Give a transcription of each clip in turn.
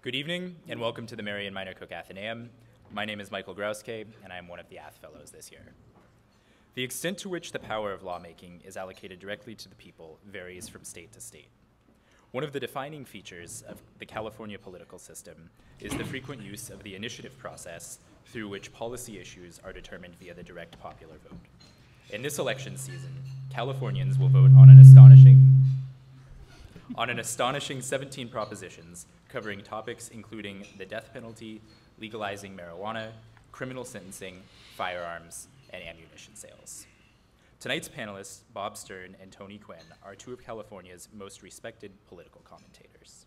Good evening, and welcome to the Marian Miner Cook Athenaeum. My name is Michael Grouskay, and I am one of the Ath Fellows this year. The extent to which the power of lawmaking is allocated directly to the people varies from state to state. One of the defining features of the California political system is the frequent use of the initiative process through which policy issues are determined via the direct popular vote. In this election season, Californians will vote on an astonishing 17 propositions covering topics including the death penalty, legalizing marijuana, criminal sentencing, firearms, and ammunition sales. Tonight's panelists, Bob Stern and Tony Quinn, are two of California's most respected political commentators.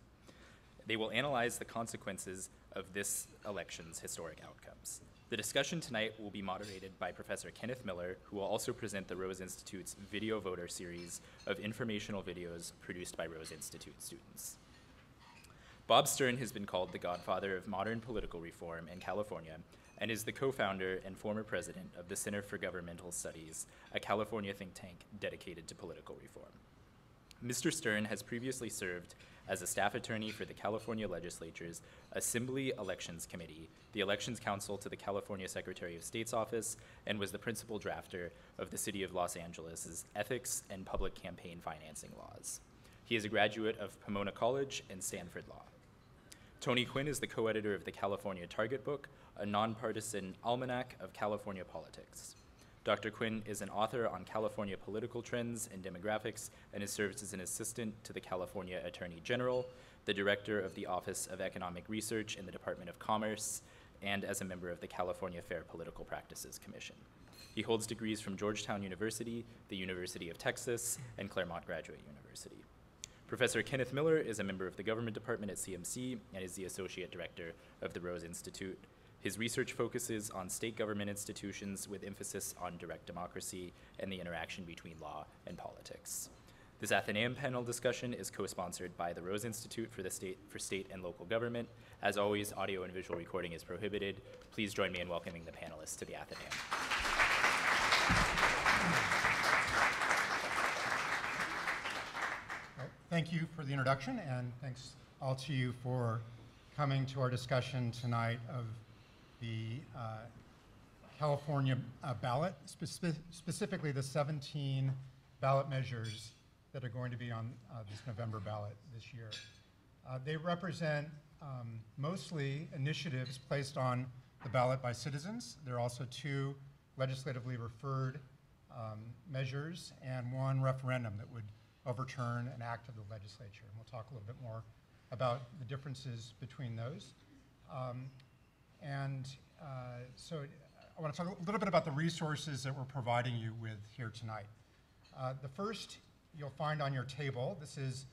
They will analyze the consequences of this election's historic outcomes. The discussion tonight will be moderated by Professor Kenneth Miller, who will also present the Rose Institute's Video Voter series of informational videos produced by Rose Institute students. Bob Stern has been called the godfather of modern political reform in California, and is the co-founder and former president of the Center for Governmental Studies, a California think tank dedicated to political reform. Mr. Stern has previously served as a staff attorney for the California Legislature's Assembly Elections Committee, the Elections Council to the California Secretary of State's office, and was the principal drafter of the City of Los Angeles' ethics and public campaign financing laws. He is a graduate of Pomona College and Stanford Law. Tony Quinn is the co-editor of the California Target Book, a nonpartisan almanac of California politics. Dr. Quinn is an author on California political trends and demographics and has served as an assistant to the California Attorney General, the director of the Office of Economic Research in the Department of Commerce, and as a member of the California Fair Political Practices Commission. He holds degrees from Georgetown University, the University of Texas, and Claremont Graduate University. Professor Kenneth Miller is a member of the Government Department at CMC and is the Associate Director of the Rose Institute. His research focuses on state government institutions with emphasis on direct democracy and the interaction between law and politics. This Athenaeum panel discussion is co-sponsored by the Rose Institute for State and Local Government. As always, audio and visual recording is prohibited. Please join me in welcoming the panelists to the Athenaeum. Thank you for the introduction, and thanks all to you for coming to our discussion tonight of the California ballot, specifically the 17 ballot measures that are going to be on this November ballot this year. They represent mostly initiatives placed on the ballot by citizens. There are also two legislatively referred measures and one referendum that would overturn an act of the legislature. And we'll talk a little bit more about the differences between those. So I want to talk a little bit about the resources that we're providing you with here tonight. The first you'll find on your table. This is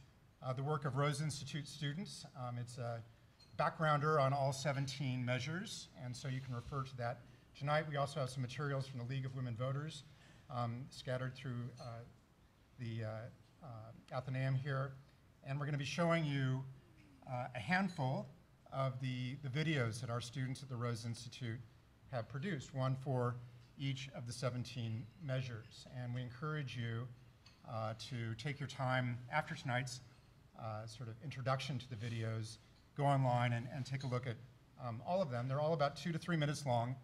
the work of Rose Institute students. It's a backgrounder on all 17 measures, and so you can refer to that tonight. We also have some materials from the League of Women Voters scattered through the Athenaeum here. And we're going to be showing you a handful of the videos that our students at the Rose Institute have produced, one for each of the 17 measures. And we encourage you to take your time after tonight's sort of introduction to the videos, go online and take a look at all of them. They're all about 2 to 3 minutes long,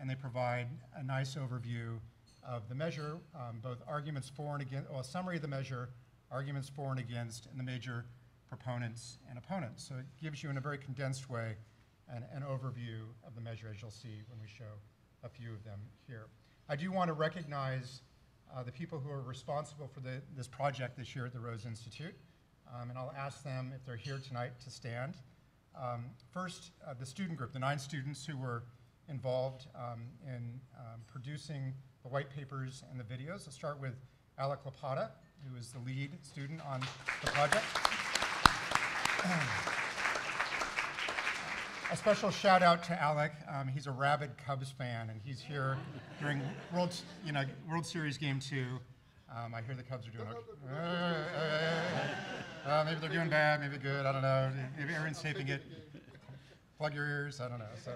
and they provide a nice overview of the measure, both arguments for and against, well, a summary of the measure, arguments for and against, and the major proponents and opponents. So it gives you, in a very condensed way, an overview of the measure, as you'll see when we show a few of them here. I do want to recognize the people who are responsible for this project this year at the Rose Institute, and I'll ask them, if they're here tonight, to stand. First, the student group, the 9 students who were involved in producing the white papers and the videos. I'll start with Alec Lapata, who is the lead student on the project. A special shout out to Alec. He's a rabid Cubs fan, and he's here during World Series Game 2. I hear the Cubs are doing okay. Maybe they're doing bad, maybe good. I don't know. Maybe everyone's taping it. Plug your ears. I don't know. So,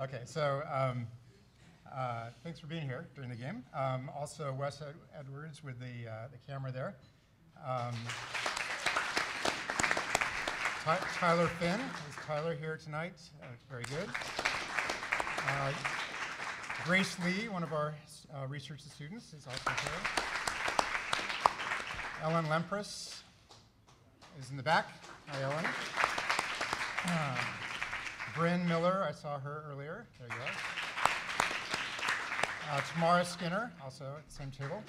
okay. So, thanks for being here during the game. Also, Wes Edwards with the camera there. Tyler Finn. Is Tyler here tonight? Very good. Grace Lee, one of our research students, is also here. Ellen Lempress is in the back. Hi, Ellen. Bryn Miller, I saw her earlier. There you go. Tamara Skinner, also at the same table.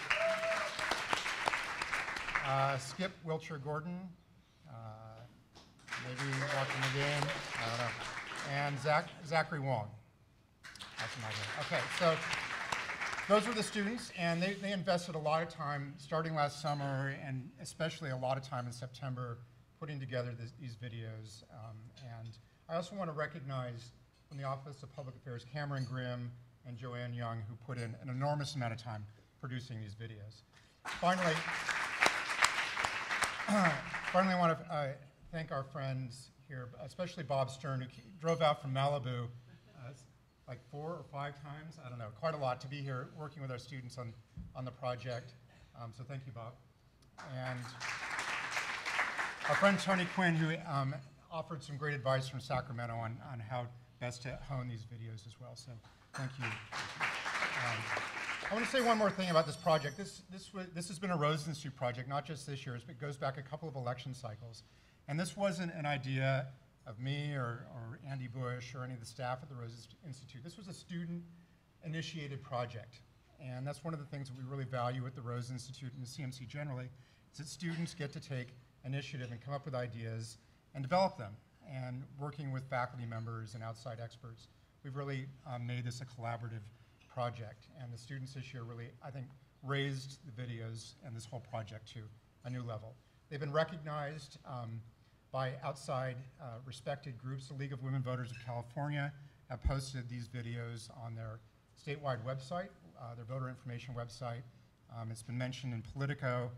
Skip Wiltshire Gordon, maybe watching the game, I don't know. And Zachary Wong. That's my name. Okay, so those were the students, and they invested a lot of time starting last summer, and especially a lot of time in September putting together these videos. And I also want to recognize from the Office of Public Affairs, Cameron Grimm and Joanne Young, who put in an enormous amount of time producing these videos. Finally, I want to thank our friends here, especially Bob Stern, who drove out from Malibu like 4 or 5 times, I don't know, quite a lot, to be here working with our students on the project. So thank you, Bob. And our friend Tony Quinn, who offered some great advice from Sacramento on how best to hone these videos as well. So thank you. I want to say one more thing about this project. This has been a Rose Institute project, not just this year's, but it goes back a couple of election cycles. And this wasn't an idea of me or Andy Bush or any of the staff at the Rose Institute. This was a student-initiated project. And that's one of the things that we really value at the Rose Institute and the CMC generally, is that students get to take initiative and come up with ideas and develop them. And working with faculty members and outside experts, we've really made this a collaborative project. And the students this year really, I think, raised the videos and this whole project to a new level. They've been recognized by outside respected groups. The League of Women Voters of California have posted these videos on their statewide website, their voter information website. It's been mentioned in Politico,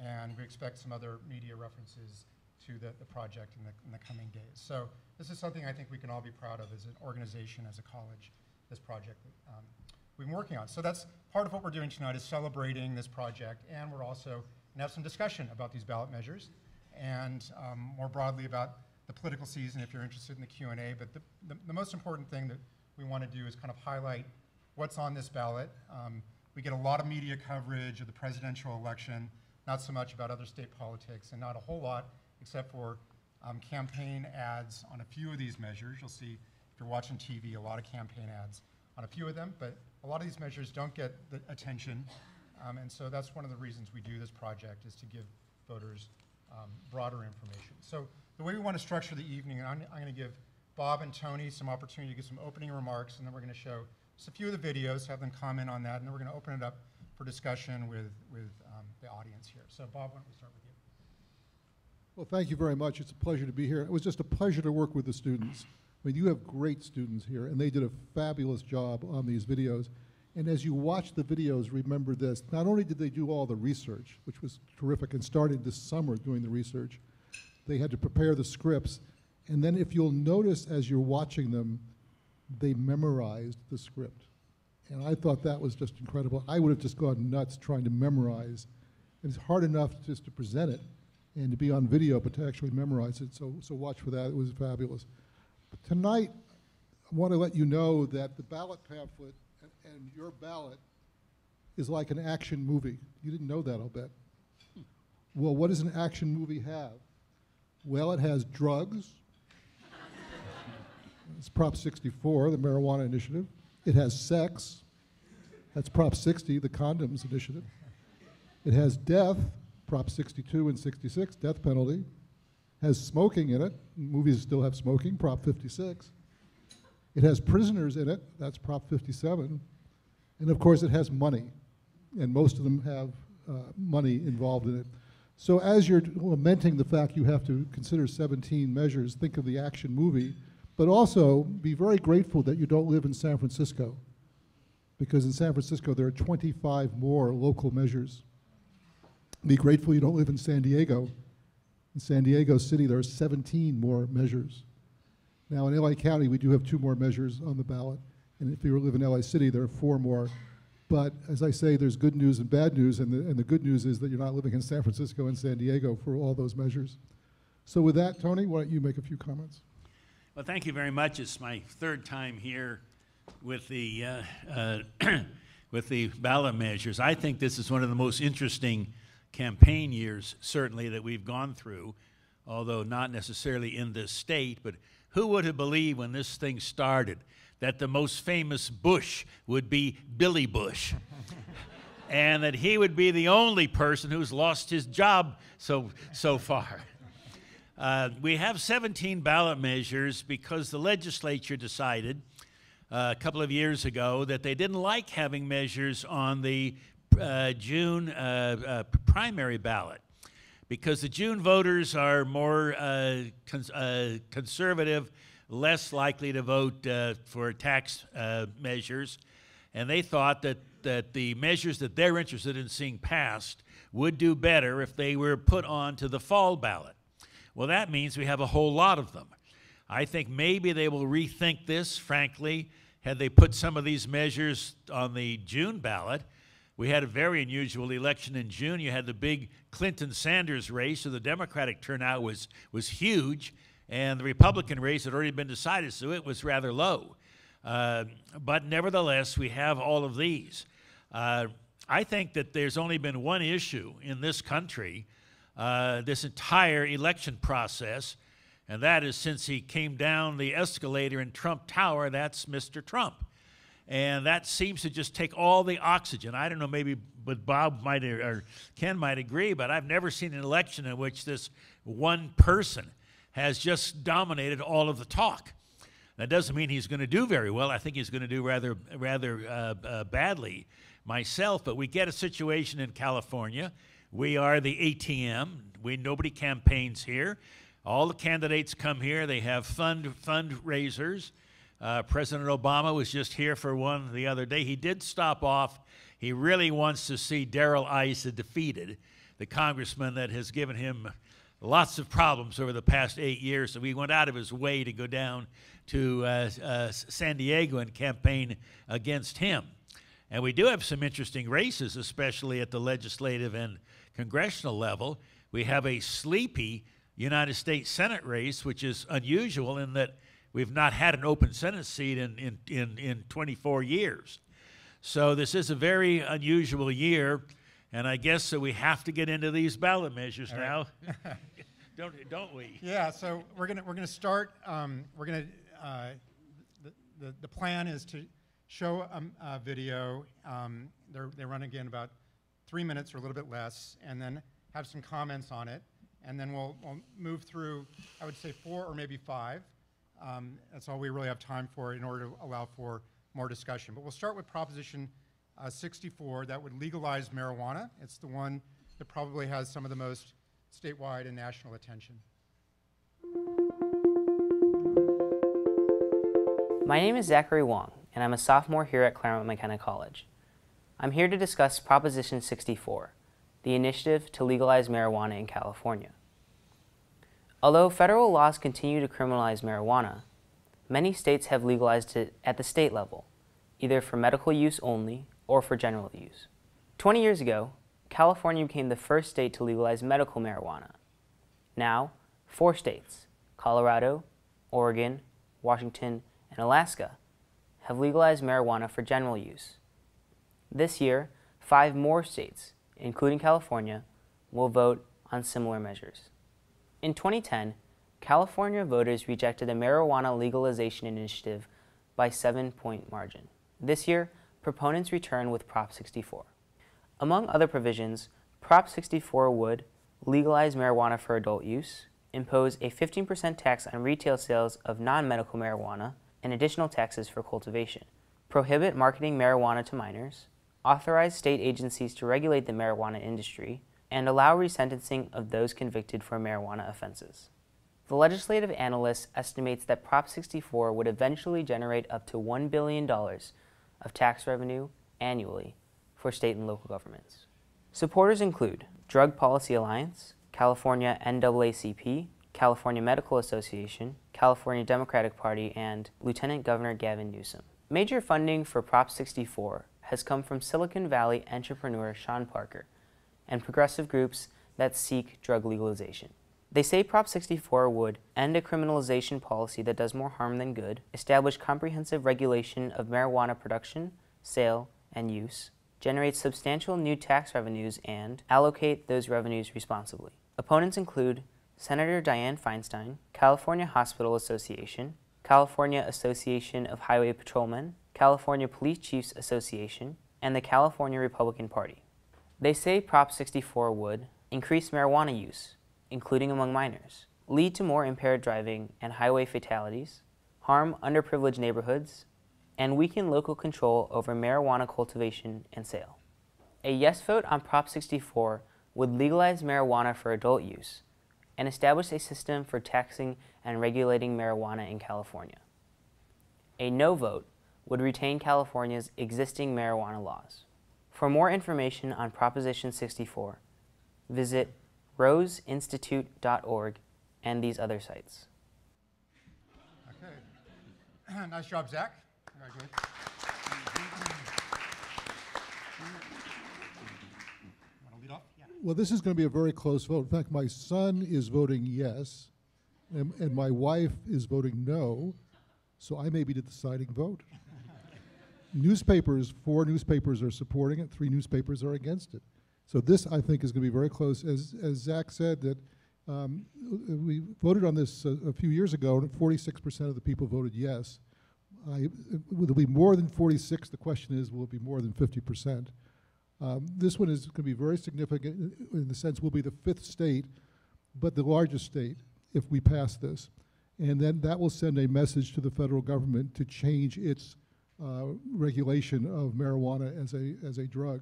and we expect some other media references to the project in the coming days. So this is something I think we can all be proud of as an organization, as a college, this project that we've been working on. So that's part of what we're doing tonight, is celebrating this project, and we're also and have some discussion about these ballot measures and more broadly about the political season if you're interested in the Q&A. But the most important thing that we want to do is kind of highlight what's on this ballot. We get a lot of media coverage of the presidential election, not so much about other state politics, and not a whole lot except for campaign ads on a few of these measures. You'll see if you're watching TV a lot of campaign ads on a few of them, but a lot of these measures don't get the attention. And so that's one of the reasons we do this project, is to give voters broader information. So the way we want to structure the evening, and I'm going to give Bob and Tony some opportunity to give some opening remarks, and then we're going to show just a few of the videos, have them comment on that, and then we're going to open it up for discussion with the audience here. So Bob, why don't we start with you? Well, thank you very much. It's a pleasure to be here. It was just a pleasure to work with the students. I mean, you have great students here, and they did a fabulous job on these videos. And as you watch the videos, remember this. Not only did they do all the research, which was terrific, and started this summer doing the research, they had to prepare the scripts. And then if you'll notice as you're watching them, they memorized the script. And I thought that was just incredible. I would have just gone nuts trying to memorize. And it's hard enough just to present it and to be on video, but to actually memorize it. So watch for that. It was fabulous. But tonight, I want to let you know that the ballot pamphlet and your ballot is like an action movie. You didn't know that, I'll bet. Well, what does an action movie have? Well, it has drugs. It's Prop 64, the marijuana initiative. It has sex. That's Prop 60, the condoms initiative. It has death, Prop 62 and 66, death penalty. Has smoking in it. Movies still have smoking, Prop 56. It has prisoners in it, that's Prop 57. And of course it has money, and most of them have money involved in it. So as you're lamenting the fact you have to consider 17 measures, think of the action movie, but also be very grateful that you don't live in San Francisco, because in San Francisco there are 25 more local measures. Be grateful you don't live in San Diego. In San Diego City there are 17 more measures. Now, in LA County, we do have 2 more measures on the ballot. And if you live in LA City, there are 4 more. But as I say, there's good news and bad news. And the good news is that you're not living in San Francisco and San Diego for all those measures. So with that, Tony, why don't you make a few comments? Well, thank you very much. It's my third time here with the with the ballot measures. I think this is one of the most interesting campaign years, certainly, that we've gone through, although not necessarily in this state. But who would have believed when this thing started that the most famous Bush would be Billy Bush and that he would be the only person who's lost his job so far? We have 17 ballot measures because the legislature decided a couple of years ago that they didn't like having measures on the June primary ballot, because the June voters are more conservative, less likely to vote for tax measures, and they thought that the measures that they're interested in seeing passed would do better if they were put on to the fall ballot. Well, that means we have a whole lot of them. I think maybe they will rethink this, frankly. Had they put some of these measures on the June ballot, we had a very unusual election in June. You had the big Clinton-Sanders race, so the Democratic turnout was huge, and the Republican race had already been decided, so it was rather low. But nevertheless, we have all of these. I think that there's only been one issue in this country this entire election process, and that is since he came down the escalator in Trump Tower, that's Mr. Trump. And that seems to just take all the oxygen. I don't know, maybe but Bob might or Ken might agree, but I've never seen an election in which this one person has just dominated all of the talk. That doesn't mean he's going to do very well. I think he's going to do rather badly myself. But we get a situation in California. We are the ATM. Nobody campaigns here. All the candidates come here. They have fundraisers. President Obama was just here for one the other day. He did stop off. He really wants to see Darrell Issa defeated, the congressman that has given him lots of problems over the past 8 years. So he went out of his way to go down to San Diego and campaign against him. And we do have some interesting races, especially at the legislative and congressional level. We have a sleepy United States Senate race, which is unusual in that we've not had an open Senate seat in 24 years. So this is a very unusual year, and I guess so we have to get into these ballot measures now, don't we? Yeah. So we're gonna start. The plan is to show a video. They run again about 3 minutes or a little bit less, and then have some comments on it, and then we'll move through. I would say 4 or maybe 5. That's all we really have time for in order to allow for more discussion. But we'll start with Proposition 64 that would legalize marijuana. It's the one that probably has some of the most statewide and national attention. My name is Zachary Wong, and I'm a sophomore here at Claremont McKenna College. I'm here to discuss Proposition 64, the initiative to legalize marijuana in California. Although federal laws continue to criminalize marijuana, many states have legalized it at the state level, either for medical use only or for general use. 20 years ago, California became the first state to legalize medical marijuana. Now, 4 states, Colorado, Oregon, Washington, and Alaska, have legalized marijuana for general use. This year, 5 more states, including California, will vote on similar measures. In 2010, California voters rejected a marijuana legalization initiative by 7-point margin. This year, proponents return with Prop 64. Among other provisions, Prop 64 would legalize marijuana for adult use, impose a 15% tax on retail sales of non-medical marijuana, and additional taxes for cultivation, prohibit marketing marijuana to minors, authorize state agencies to regulate the marijuana industry, and allow resentencing of those convicted for marijuana offenses. The legislative analyst estimates that Prop 64 would eventually generate up to $1 billion of tax revenue annually for state and local governments. Supporters include Drug Policy Alliance, California NAACP, California Medical Association, California Democratic Party, and Lieutenant Governor Gavin Newsom. Major funding for Prop 64 has come from Silicon Valley entrepreneur Sean Parker, and progressive groups that seek drug legalization. They say Prop 64 would end a criminalization policy that does more harm than good, establish comprehensive regulation of marijuana production, sale, and use, generate substantial new tax revenues, and allocate those revenues responsibly. Opponents include Senator Dianne Feinstein, California Hospital Association, California Association of Highway Patrolmen, California Police Chiefs Association, and the California Republican Party. They say Prop 64 would increase marijuana use, including among minors, lead to more impaired driving and highway fatalities, harm underprivileged neighborhoods, and weaken local control over marijuana cultivation and sale. A yes vote on Prop 64 would legalize marijuana for adult use and establish a system for taxing and regulating marijuana in California. A no vote would retain California's existing marijuana laws. For more information on Proposition 64, visit roseinstitute.org and these other sites. Okay. Nice job, Zach. Very good. Want to lead off? Yeah. Well, this is going to be a very close vote. In fact, my son is voting yes, and my wife is voting no, so I may be the deciding vote. Newspapers, 4 newspapers are supporting it, 3 newspapers are against it. So this, I think, is going to be very close. As Zach said, that we voted on this a few years ago, and 46% of the people voted yes. It'll be more than 46. The question is, will it be more than 50%? This one is going to be very significant in the sense we'll be the 5th state, but the largest state if we pass this. And then that will send a message to the federal government to change its regulation of marijuana as a drug,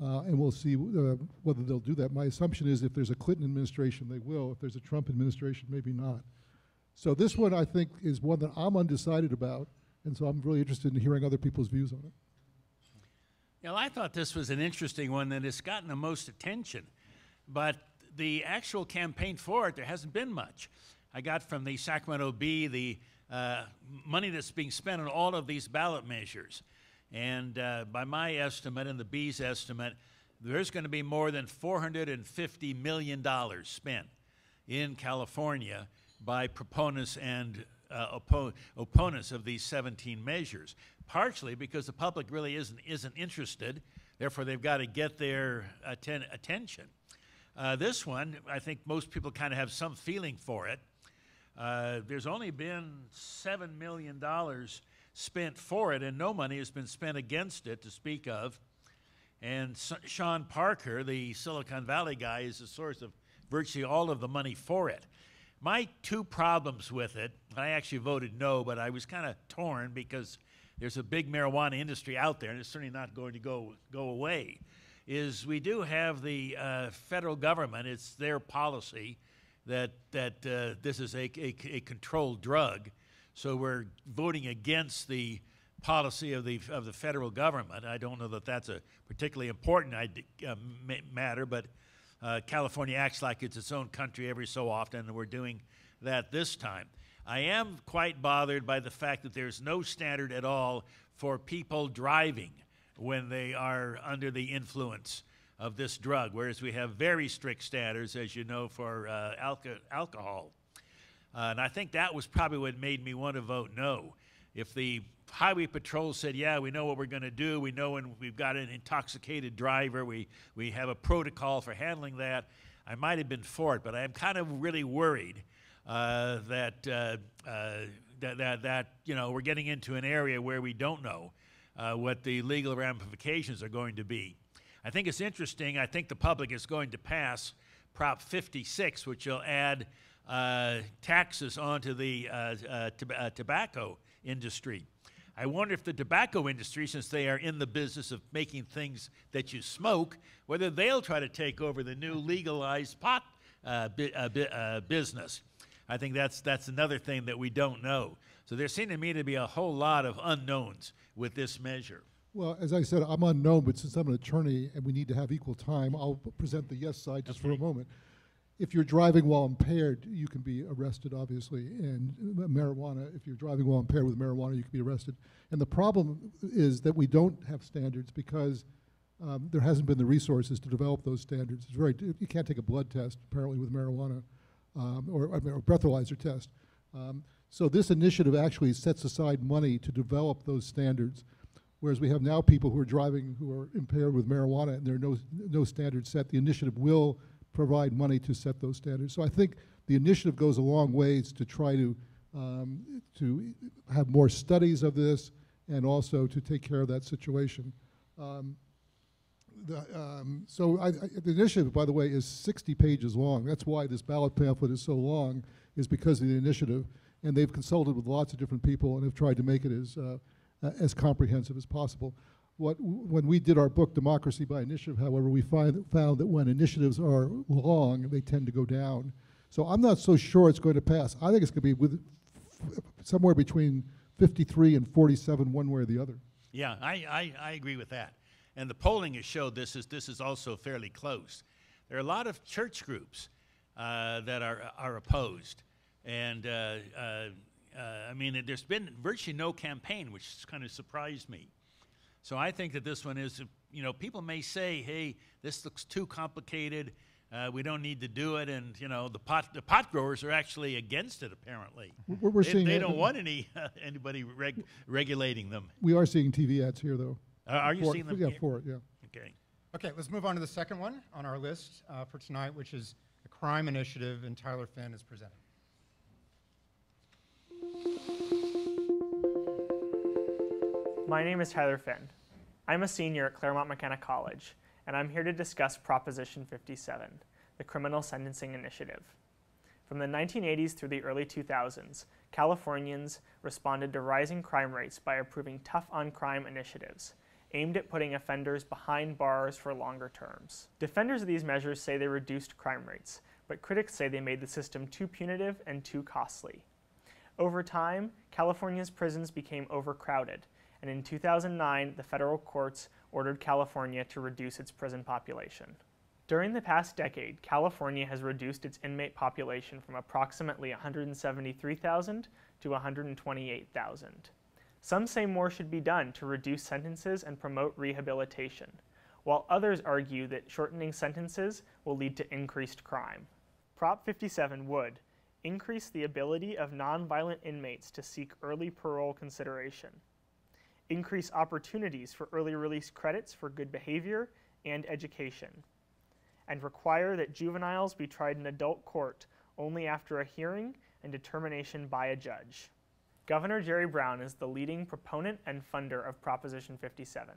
and we'll see whether they'll do that. My assumption is if there's a Clinton administration, they will. If there's a Trump administration, maybe not. So this one, I think, is one that I'm undecided about, and so I'm really interested in hearing other people's views on it. Yeah, well, I thought this was an interesting one that has gotten the most attention, but the actual campaign for it, there hasn't been much. I got from the Sacramento Bee the money that's being spent on all of these ballot measures. And by my estimate and the Bee's estimate, there's going to be more than $450 million spent in California by proponents and opponents of these 17 measures, partially because the public really isn't interested, therefore they've got to get their attention. This one, I think most people kind of have some feeling for it. There's only been $7 million spent for it, and no money has been spent against it to speak of. And Sean Parker, the Silicon Valley guy, is the source of virtually all of the money for it. My 2 problems with it, I actually voted no, but I was kind of torn because there's a big marijuana industry out there, and it's certainly not going to go away, is we do have the federal government, it's their policy, that this is a controlled drug. So we're voting against the policy of the federal government. I don't know that that's a particularly important matter, but California acts like it's its own country every so often, and we're doing that this time. I am quite bothered by the fact that there's no standard at all for people driving when they are under the influence of this drug, whereas we have very strict standards, as you know, for alcohol. And I think that was probably what made me want to vote no. If the highway patrol said, yeah, we know what we're going to do, we know when we've got an intoxicated driver, we have a protocol for handling that, I might have been for it, but I'm kind of really worried that you know, we're getting into an area where we don't know what the legal ramifications are going to be. I think it's interesting. I think the public is going to pass Prop 56, which will add taxes onto the tobacco industry. I wonder if the tobacco industry, since they are in the business of making things that you smoke, whether they'll try to take over the new legalized pot business. I think that's another thing that we don't know. So there seem to me to be a whole lot of unknowns with this measure. Well, as I said, I'm unknown, but since I'm an attorney and we need to have equal time, I'll present the yes side just for a moment. If you're driving while impaired, you can be arrested, obviously, and marijuana, if you're driving while impaired with marijuana, you can be arrested. And the problem is that we don't have standards because there hasn't been the resources to develop those standards. You can't take a blood test, apparently, with marijuana. or breathalyzer test. So this initiative actually sets aside money to develop those standards, whereas we have now people who are driving who are impaired with marijuana and there are no standards set. The initiative will provide money to set those standards. So I think the initiative goes a long ways to try to have more studies of this and also to take care of that situation. The initiative, by the way, is 60 pages long. That's why this ballot pamphlet is so long, is because of the initiative. And they've consulted with lots of different people and have tried to make it as comprehensive as possible. When we did our book, Democracy by Initiative, however, we found that when initiatives are long, they tend to go down. So I'm not so sure it's going to pass. I think it's going to be somewhere between 53 and 47, one way or the other. Yeah, I agree with that. And the polling has showed this is also fairly close. There are a lot of church groups that are opposed. And I mean, there's been virtually no campaign, which kind of surprised me. So I think that this one is, you know, people may say, hey, this looks too complicated. We don't need to do it, and you know the pot growers are actually against it. Apparently, they don't want anybody regulating them. We are seeing TV ads here, though. Are you seeing them? Yeah, for it. Yeah. Okay. Okay. Let's move on to the second one on our list for tonight, which is the crime initiative, and Tyler Finn is presenting. My name is Tyler Finn. I'm a senior at Claremont McKenna College, and I'm here to discuss Proposition 57, the Criminal Sentencing Initiative. From the 1980s through the early 2000s, Californians responded to rising crime rates by approving tough-on-crime initiatives, aimed at putting offenders behind bars for longer terms. Defenders of these measures say they reduced crime rates, but critics say they made the system too punitive and too costly. Over time, California's prisons became overcrowded, and in 2009, the federal courts ordered California to reduce its prison population. During the past decade, California has reduced its inmate population from approximately 173,000 to 128,000. Some say more should be done to reduce sentences and promote rehabilitation, while others argue that shortening sentences will lead to increased crime. Prop 57 would increase the ability of nonviolent inmates to seek early parole consideration, increase opportunities for early release credits for good behavior and education, and require that juveniles be tried in adult court only after a hearing and determination by a judge. Governor Jerry Brown is the leading proponent and funder of Proposition 57.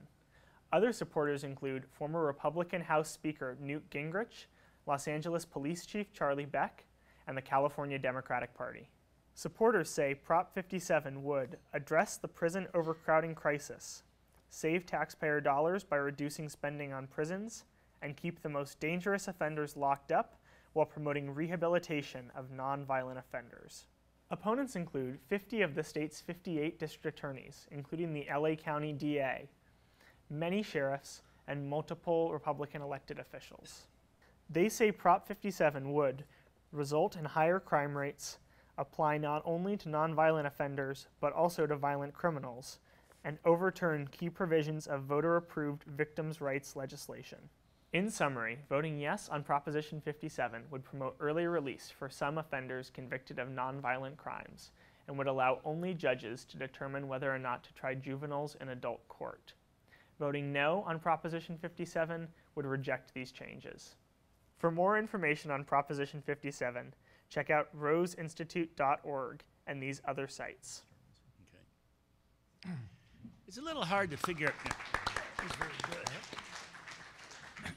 Other supporters include former Republican House Speaker Newt Gingrich, Los Angeles Police Chief Charlie Beck, and the California Democratic Party. Supporters say Prop 57 would address the prison overcrowding crisis, save taxpayer dollars by reducing spending on prisons, and keep the most dangerous offenders locked up while promoting rehabilitation of nonviolent offenders. Opponents include 50 of the state's 58 district attorneys, including the LA County DA, many sheriffs, and multiple Republican elected officials. They say Prop 57 would result in higher crime rates, apply not only to nonviolent offenders, but also to violent criminals, and overturn key provisions of voter-approved victims' rights legislation. In summary, voting yes on Proposition 57 would promote early release for some offenders convicted of nonviolent crimes, and would allow only judges to determine whether or not to try juveniles in adult court. Voting no on Proposition 57 would reject these changes. For more information on Proposition 57, check out roseinstitute.org and these other sites. Okay. It's a little hard to figure out.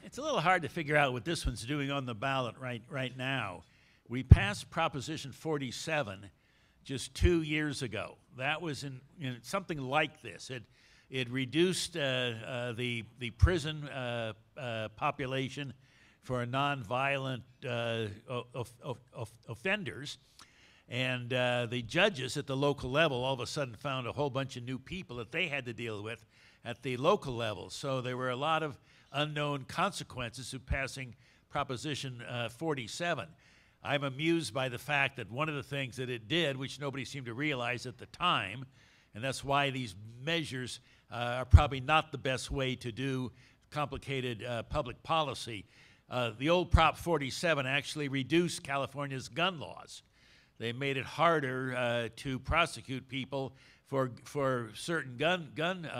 It's a little hard to figure out what this one's doing on the ballot right now. We passed Proposition 47 just 2 years ago. That was in something like this. It reduced the prison population for nonviolent offenders. And the judges at the local level all of a sudden found a whole bunch of new people that they had to deal with at the local level. So there were a lot of unknown consequences of passing Proposition 47. I'm amused by the fact that one of the things that it did, which nobody seemed to realize at the time, and that's why these measures are probably not the best way to do complicated public policy, The old Prop 47 actually reduced California's gun laws. They made it harder to prosecute people for certain gun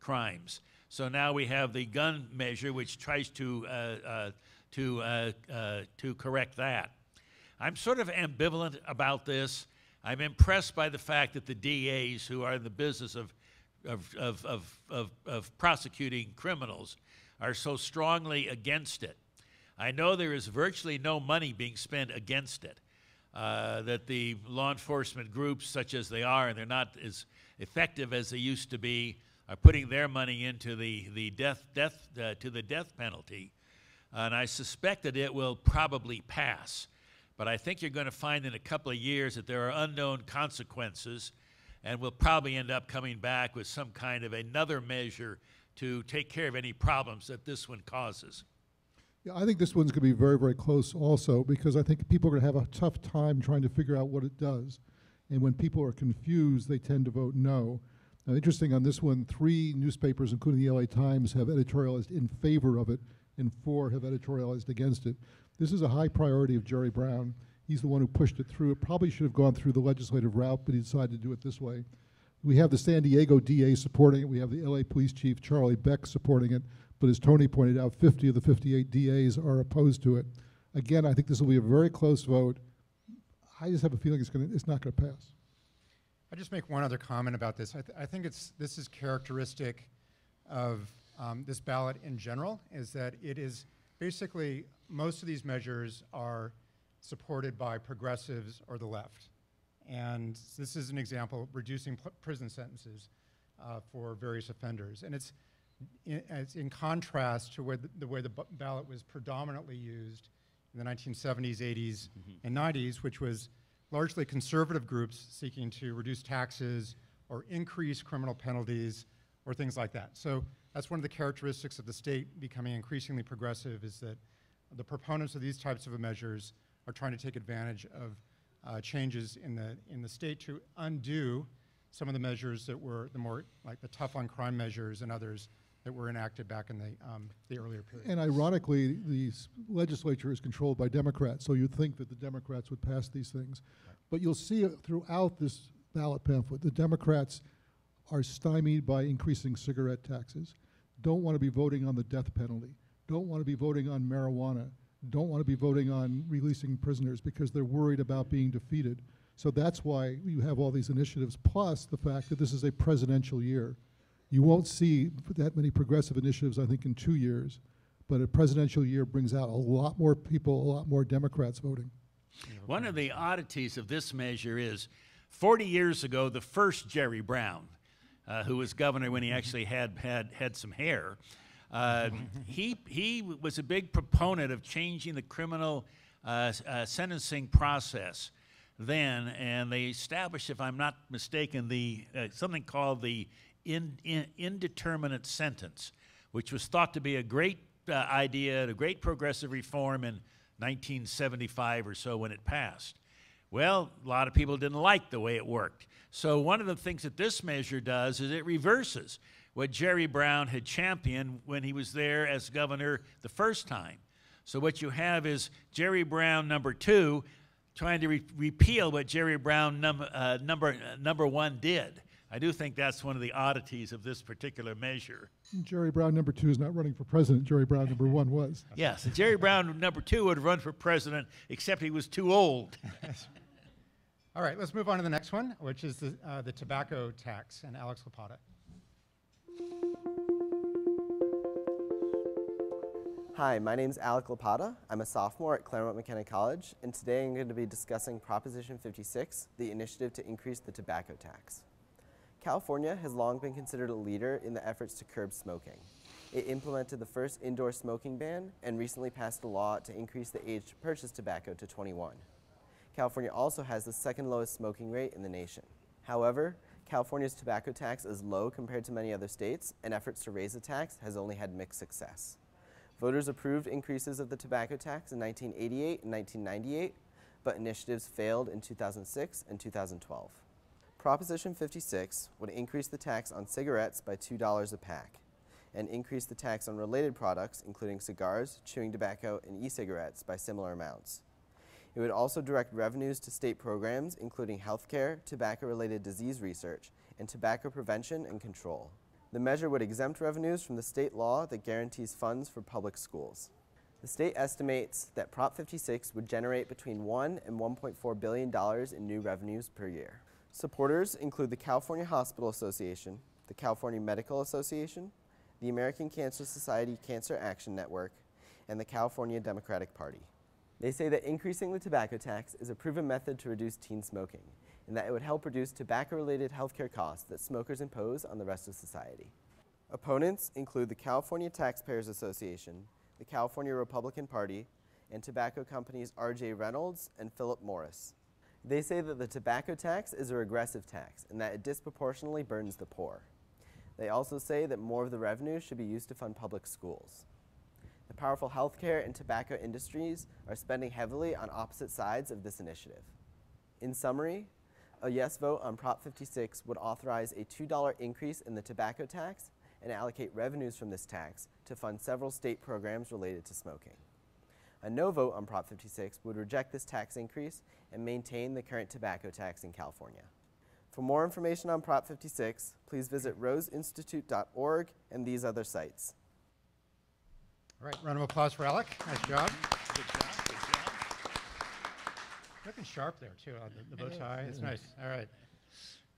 crimes. So now we have the gun measure, which tries to correct that. I'm sort of ambivalent about this. I'm impressed by the fact that the DAs, who are in the business of prosecuting criminals, are so strongly against it. I know there is virtually no money being spent against it. That the law enforcement groups, such as they are, and they're not as effective as they used to be, are putting their money into the death penalty, and I suspect that it will probably pass. But I think you're going to find in a couple of years that there are unknown consequences, and we'll probably end up coming back with some kind of another measure to take care of any problems that this one causes. Yeah, I think this one's going to be very, very close also, because I think people are going to have a tough time trying to figure out what it does. And when people are confused, they tend to vote no. Now, interesting on this one, 3 newspapers, including the LA Times, have editorialized in favor of it, and 4 have editorialized against it. This is a high priority of Jerry Brown. He's the one who pushed it through. It probably should have gone through the legislative route, but he decided to do it this way. We have the San Diego DA supporting it. We have the LA Police Chief Charlie Beck supporting it. But as Tony pointed out, 50 of the 58 DAs are opposed to it. Again, I think this will be a very close vote. I just have a feeling it's not going to pass. I just make one other comment about this. I think this is characteristic of this ballot in general, is that it is basically most of these measures are supported by progressives or the left. And this is an example of reducing prison sentences for various offenders. And it's in contrast to where the way the ballot was predominantly used in the 1970s, 80s, and 90s, which was largely conservative groups seeking to reduce taxes or increase criminal penalties or things like that. So that's one of the characteristics of the state becoming increasingly progressive, is that the proponents of these types of measures are trying to take advantage of changes in the state to undo some of the measures that were the more, like the tough on crime measures and others that were enacted back in the earlier period. And ironically, the legislature is controlled by Democrats, so you'd think that the Democrats would pass these things. Right. But you'll see throughout this ballot pamphlet, the Democrats are stymied by increasing cigarette taxes, don't want to be voting on the death penalty, don't want to be voting on marijuana, don't want to be voting on releasing prisoners because they're worried about being defeated. So that's why you have all these initiatives, plus the fact that this is a presidential year. You won't see that many progressive initiatives, I think, in 2 years, but a presidential year brings out a lot more people, a lot more Democrats voting. One of the oddities of this measure is 40 years ago, the first Jerry Brown, who was governor when he actually had some hair, he was a big proponent of changing the criminal sentencing process then, and they established, if I'm not mistaken, the something called the indeterminate sentence, which was thought to be a great idea, a great progressive reform in 1975 or so when it passed. Well, a lot of people didn't like the way it worked. So one of the things that this measure does is it reverses what Jerry Brown had championed when he was there as governor the first time. So what you have is Jerry Brown number 2 trying to repeal what Jerry Brown number 1 did. I do think that's one of the oddities of this particular measure. Jerry Brown number 2 is not running for president. Jerry Brown number 1 was. Yes, Jerry Brown number 2 would run for president, except he was too old. All right, let's move on to the next one, which is the tobacco tax, and Alec Lapata. Hi, my name is Alec Lapata. I'm a sophomore at Claremont McKenna College, and today I'm going to be discussing Proposition 56, the initiative to increase the tobacco tax. California has long been considered a leader in the efforts to curb smoking. It implemented the first indoor smoking ban and recently passed a law to increase the age to purchase tobacco to 21. California also has the second lowest smoking rate in the nation. However, California's tobacco tax is low compared to many other states, and efforts to raise the tax has only had mixed success. Voters approved increases of the tobacco tax in 1988 and 1998, but initiatives failed in 2006 and 2012. Proposition 56 would increase the tax on cigarettes by $2 a pack. and increased the tax on related products, including cigars, chewing tobacco, and e-cigarettes, by similar amounts. It would also direct revenues to state programs, including healthcare, tobacco-related disease research, and tobacco prevention and control. The measure would exempt revenues from the state law that guarantees funds for public schools. The state estimates that Prop 56 would generate between $1 and $1.4 billion in new revenues per year. Supporters include the California Hospital Association, the California Medical Association, the American Cancer Society Cancer Action Network, and the California Democratic Party. They say that increasing the tobacco tax is a proven method to reduce teen smoking, and that it would help reduce tobacco-related healthcare costs that smokers impose on the rest of society. Opponents include the California Taxpayers Association, the California Republican Party, and tobacco companies R.J. Reynolds and Philip Morris. They say that the tobacco tax is a regressive tax and that it disproportionately burdens the poor. They also say that more of the revenue should be used to fund public schools. The powerful healthcare and tobacco industries are spending heavily on opposite sides of this initiative. In summary, a yes vote on Prop 56 would authorize a $2 increase in the tobacco tax and allocate revenues from this tax to fund several state programs related to smoking. A no vote on Prop 56 would reject this tax increase and maintain the current tobacco tax in California. For more information on Prop 56, please visit roseinstitute.org and these other sites. All right, round of applause for Alec. Nice job. Good job, good job. Looking sharp there, too, on the bow tie. It's nice. All right.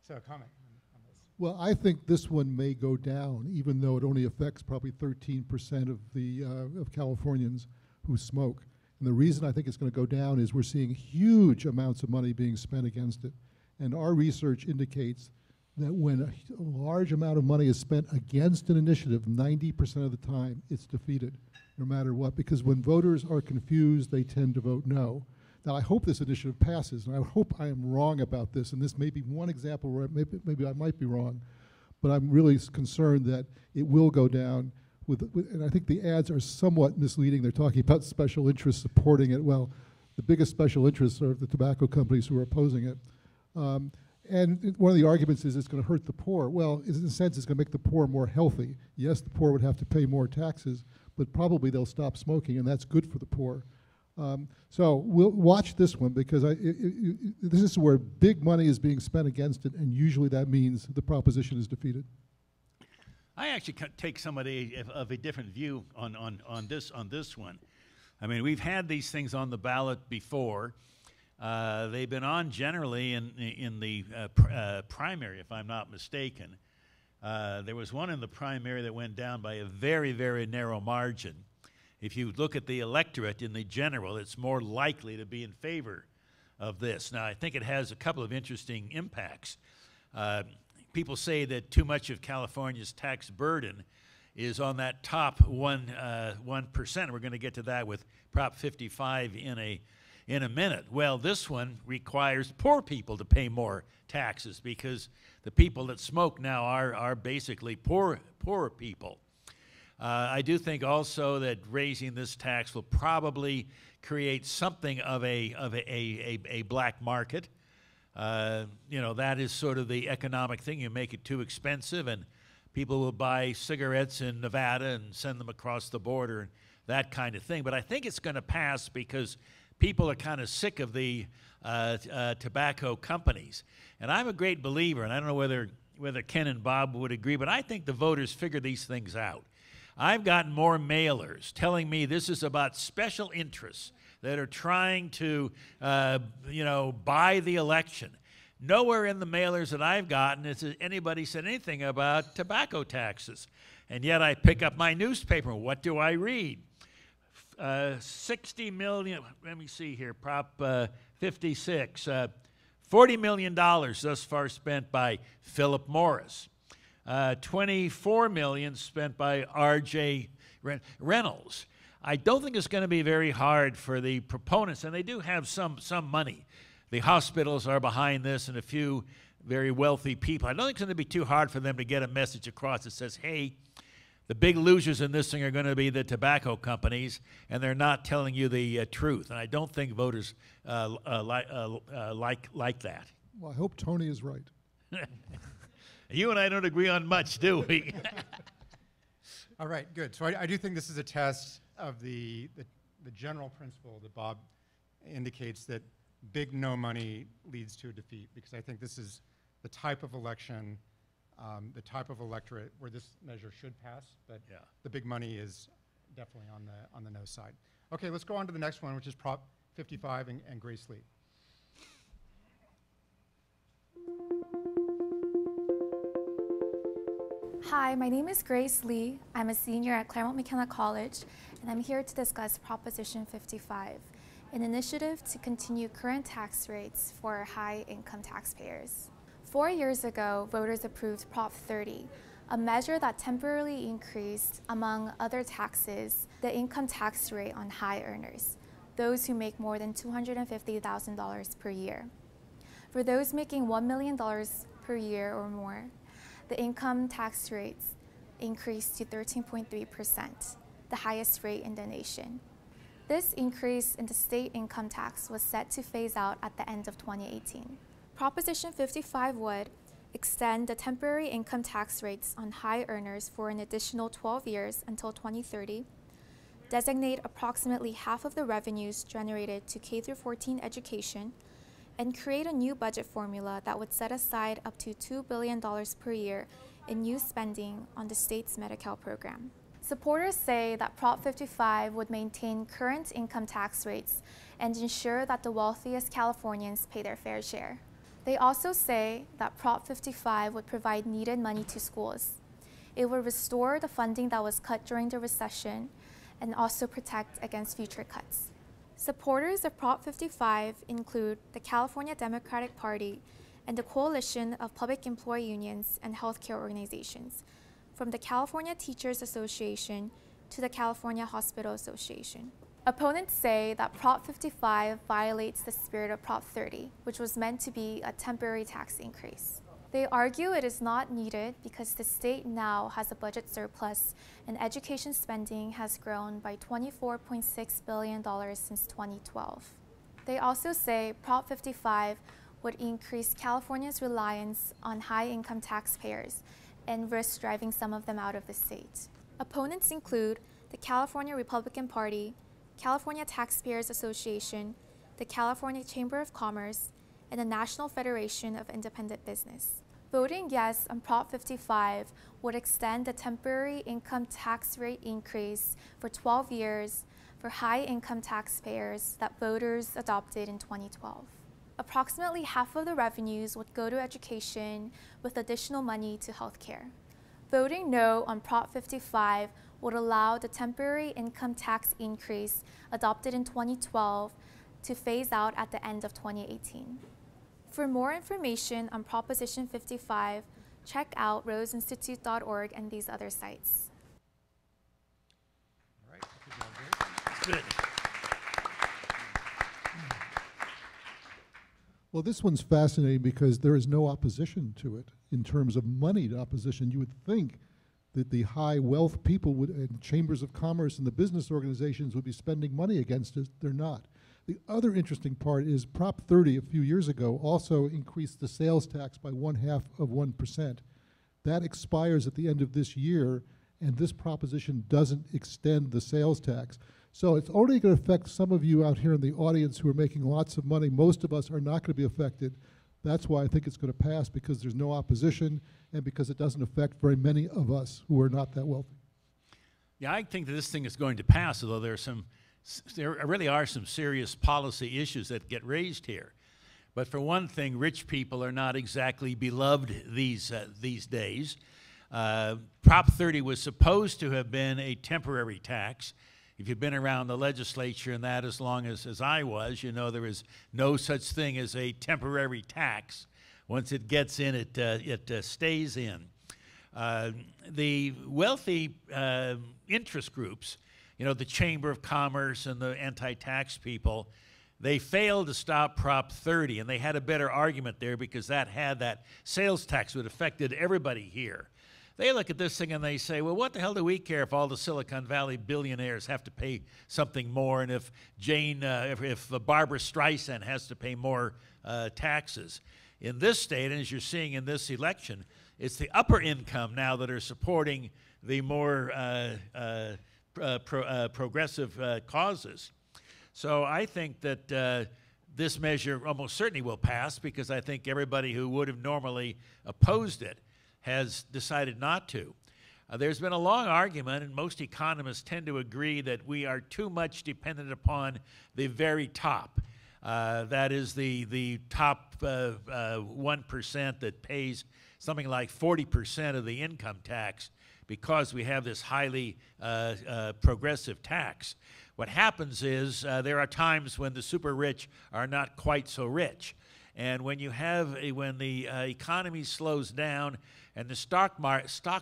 So, a comment on this? Well, I think this one may go down, even though it only affects probably 13% of Californians who smoke. And the reason I think it's going to go down is we're seeing huge amounts of money being spent against it. And our research indicates that when a large amount of money is spent against an initiative, 90% of the time it's defeated, no matter what, because when voters are confused, they tend to vote no. Now, I hope this initiative passes, and I hope I am wrong about this, and this may be one example where maybe I might be wrong, but I'm really concerned that it will go down, and I think the ads are somewhat misleading. They're talking about special interests supporting it. Well, the biggest special interests are the tobacco companies who are opposing it. And one of the arguments is it's going to hurt the poor. Well, in a sense, it's going to make the poor more healthy. Yes, the poor would have to pay more taxes, but probably they'll stop smoking, and that's good for the poor. So we'll watch this one, because this is where big money is being spent against it, and usually that means the proposition is defeated. I actually take somebody of a different view on this one. I mean, we've had these things on the ballot before. They've been on generally in the primary, if I'm not mistaken. There was one in the primary that went down by a very, very narrow margin. If you look at the electorate in the general, it's more likely to be in favor of this. Now, I think it has a couple of interesting impacts. People say that too much of California's tax burden is on that top 1%. We're going to get to that with Prop 55 in a minute. Well, this one requires poor people to pay more taxes, because the people that smoke now are basically poor people. I do think also that raising this tax will probably create something of a black market. You know, that is sort of the economic thing. You make it too expensive, and people will buy cigarettes in Nevada and send them across the border and that kind of thing. But I think it's going to pass, because people are kind of sick of the tobacco companies. And I'm a great believer, and I don't know whether Ken and Bob would agree, but I think the voters figure these things out. I've gotten more mailers telling me this is about special interests that are trying to, you know, buy the election. Nowhere in the mailers that I've gotten has anybody said anything about tobacco taxes. And yet I pick up my newspaper. What do I read? 60 million, let me see here, Prop 56, $40 million thus far spent by Philip Morris, $24 million spent by R.J. Reynolds. I don't think it's going to be very hard for the proponents, and they do have some money. The hospitals are behind this and a few very wealthy people. I don't think it's going to be too hard for them to get a message across that says, hey, the big losers in this thing are going to be the tobacco companies, and they're not telling you the truth. And I don't think voters like that. Well, I hope Tony is right. You and I don't agree on much, do we? All right, good. So I do think this is a test of the general principle that Bob indicates, that big no money leads to a defeat, because I think this is the type of election, the type of electorate where this measure should pass, but yeah, the big money is definitely on the no side. Okay, let's go on to the next one, which is Prop 55 and Grace Lee. Hi, my name is Grace Lee. I'm a senior at Claremont McKenna College, and I'm here to discuss Proposition 55, an initiative to continue current tax rates for high-income taxpayers. 4 years ago, voters approved Prop 30, a measure that temporarily increased, among other taxes, the income tax rate on high earners, those who make more than $250,000 per year. For those making $1 million per year or more, the income tax rates increased to 13.3%, the highest rate in the nation. This increase in the state income tax was set to phase out at the end of 2018. Proposition 55 would extend the temporary income tax rates on high earners for an additional 12 years until 2030, designate approximately half of the revenues generated to K-14 education, and create a new budget formula that would set aside up to $2 billion per year in new spending on the state's Medi-Cal program. Supporters say that Prop 55 would maintain current income tax rates and ensure that the wealthiest Californians pay their fair share. They also say that Prop 55 would provide needed money to schools. It would restore the funding that was cut during the recession and also protect against future cuts. Supporters of Prop 55 include the California Democratic Party and the coalition of public employee unions and healthcare organizations, from the California Teachers Association to the California Hospital Association. Opponents say that Prop 55 violates the spirit of Prop 30, which was meant to be a temporary tax increase. They argue it is not needed because the state now has a budget surplus and education spending has grown by $24.6 billion since 2012. They also say Prop 55 would increase California's reliance on high-income taxpayers and risk driving some of them out of the state. Opponents include the California Republican Party, California Taxpayers Association, the California Chamber of Commerce, and the National Federation of Independent Business. Voting yes on Prop 55 would extend the temporary income tax rate increase for 12 years for high-income taxpayers that voters adopted in 2012. Approximately half of the revenues would go to education, with additional money to healthcare. Voting no on Prop 55 would allow the temporary income tax increase adopted in 2012 to phase out at the end of 2018. For more information on Proposition 55, check out roseinstitute.org and these other sites. All right. That's good. Well, this one's fascinating because there is no opposition to it in terms of money opposition. You would think that the high wealth people would, and chambers of commerce and the business organizations would be spending money against it. They're not. The other interesting part is Prop 30 a few years ago also increased the sales tax by 0.5%. That expires at the end of this year, and this proposition doesn't extend the sales tax. So it's only going to affect some of you out here in the audience who are making lots of money. Most of us are not going to be affected. That's why I think it's going to pass, because there's no opposition and because it doesn't affect very many of us who are not that wealthy. Yeah, I think that this thing is going to pass, although there are some there really are some serious policy issues that get raised here. But for one thing, rich people are not exactly beloved these days. Prop 30 was supposed to have been a temporary tax. If you've been around the legislature and that as long as I was, you know there is no such thing as a temporary tax. Once it gets in, it stays in. The wealthy interest groups, you know, the Chamber of Commerce and the anti-tax people, they failed to stop Prop 30, and they had a better argument there because that had that sales tax that affected everybody here. They look at this thing and they say, well, what the hell do we care if all the Silicon Valley billionaires have to pay something more, and if Barbara Streisand has to pay more taxes? in this state, and as you're seeing in this election, it's the upper income now that are supporting the more progressive causes. So I think that this measure almost certainly will pass, because I think everybody who would have normally opposed it has decided not to. There's been a long argument, and most economists tend to agree that we are too much dependent upon the very top. That is the top 1% that pays something like 40% of the income tax, because we have this highly progressive tax. What happens is there are times when the super rich are not quite so rich. And when you have, when the economy slows down and the stock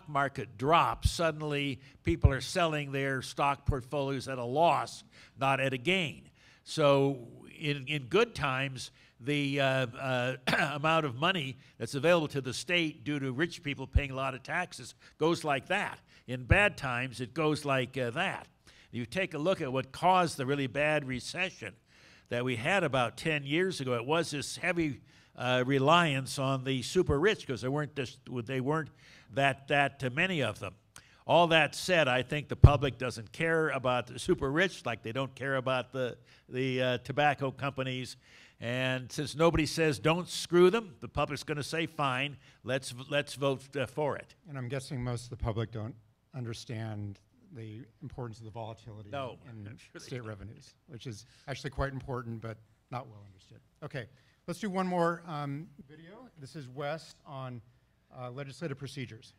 market drops, suddenly people are selling their stock portfolios at a loss, not at a gain. So in good times, the amount of money that's available to the state due to rich people paying a lot of taxes goes like that. In bad times, it goes like that. You take a look at what caused the really bad recession that we had about 10 years ago. It was this heavy reliance on the super rich, because they weren't that many of them. All that said, I think the public doesn't care about the super rich like they don't care about the tobacco companies. And since nobody says don't screw them, the public's going to say fine, let's vote for it. And I'm guessing most of the public don't understand the importance of the volatility in state revenues, which is actually quite important, but not well understood. Okay, let's do one more video. This is Wes on legislative procedures.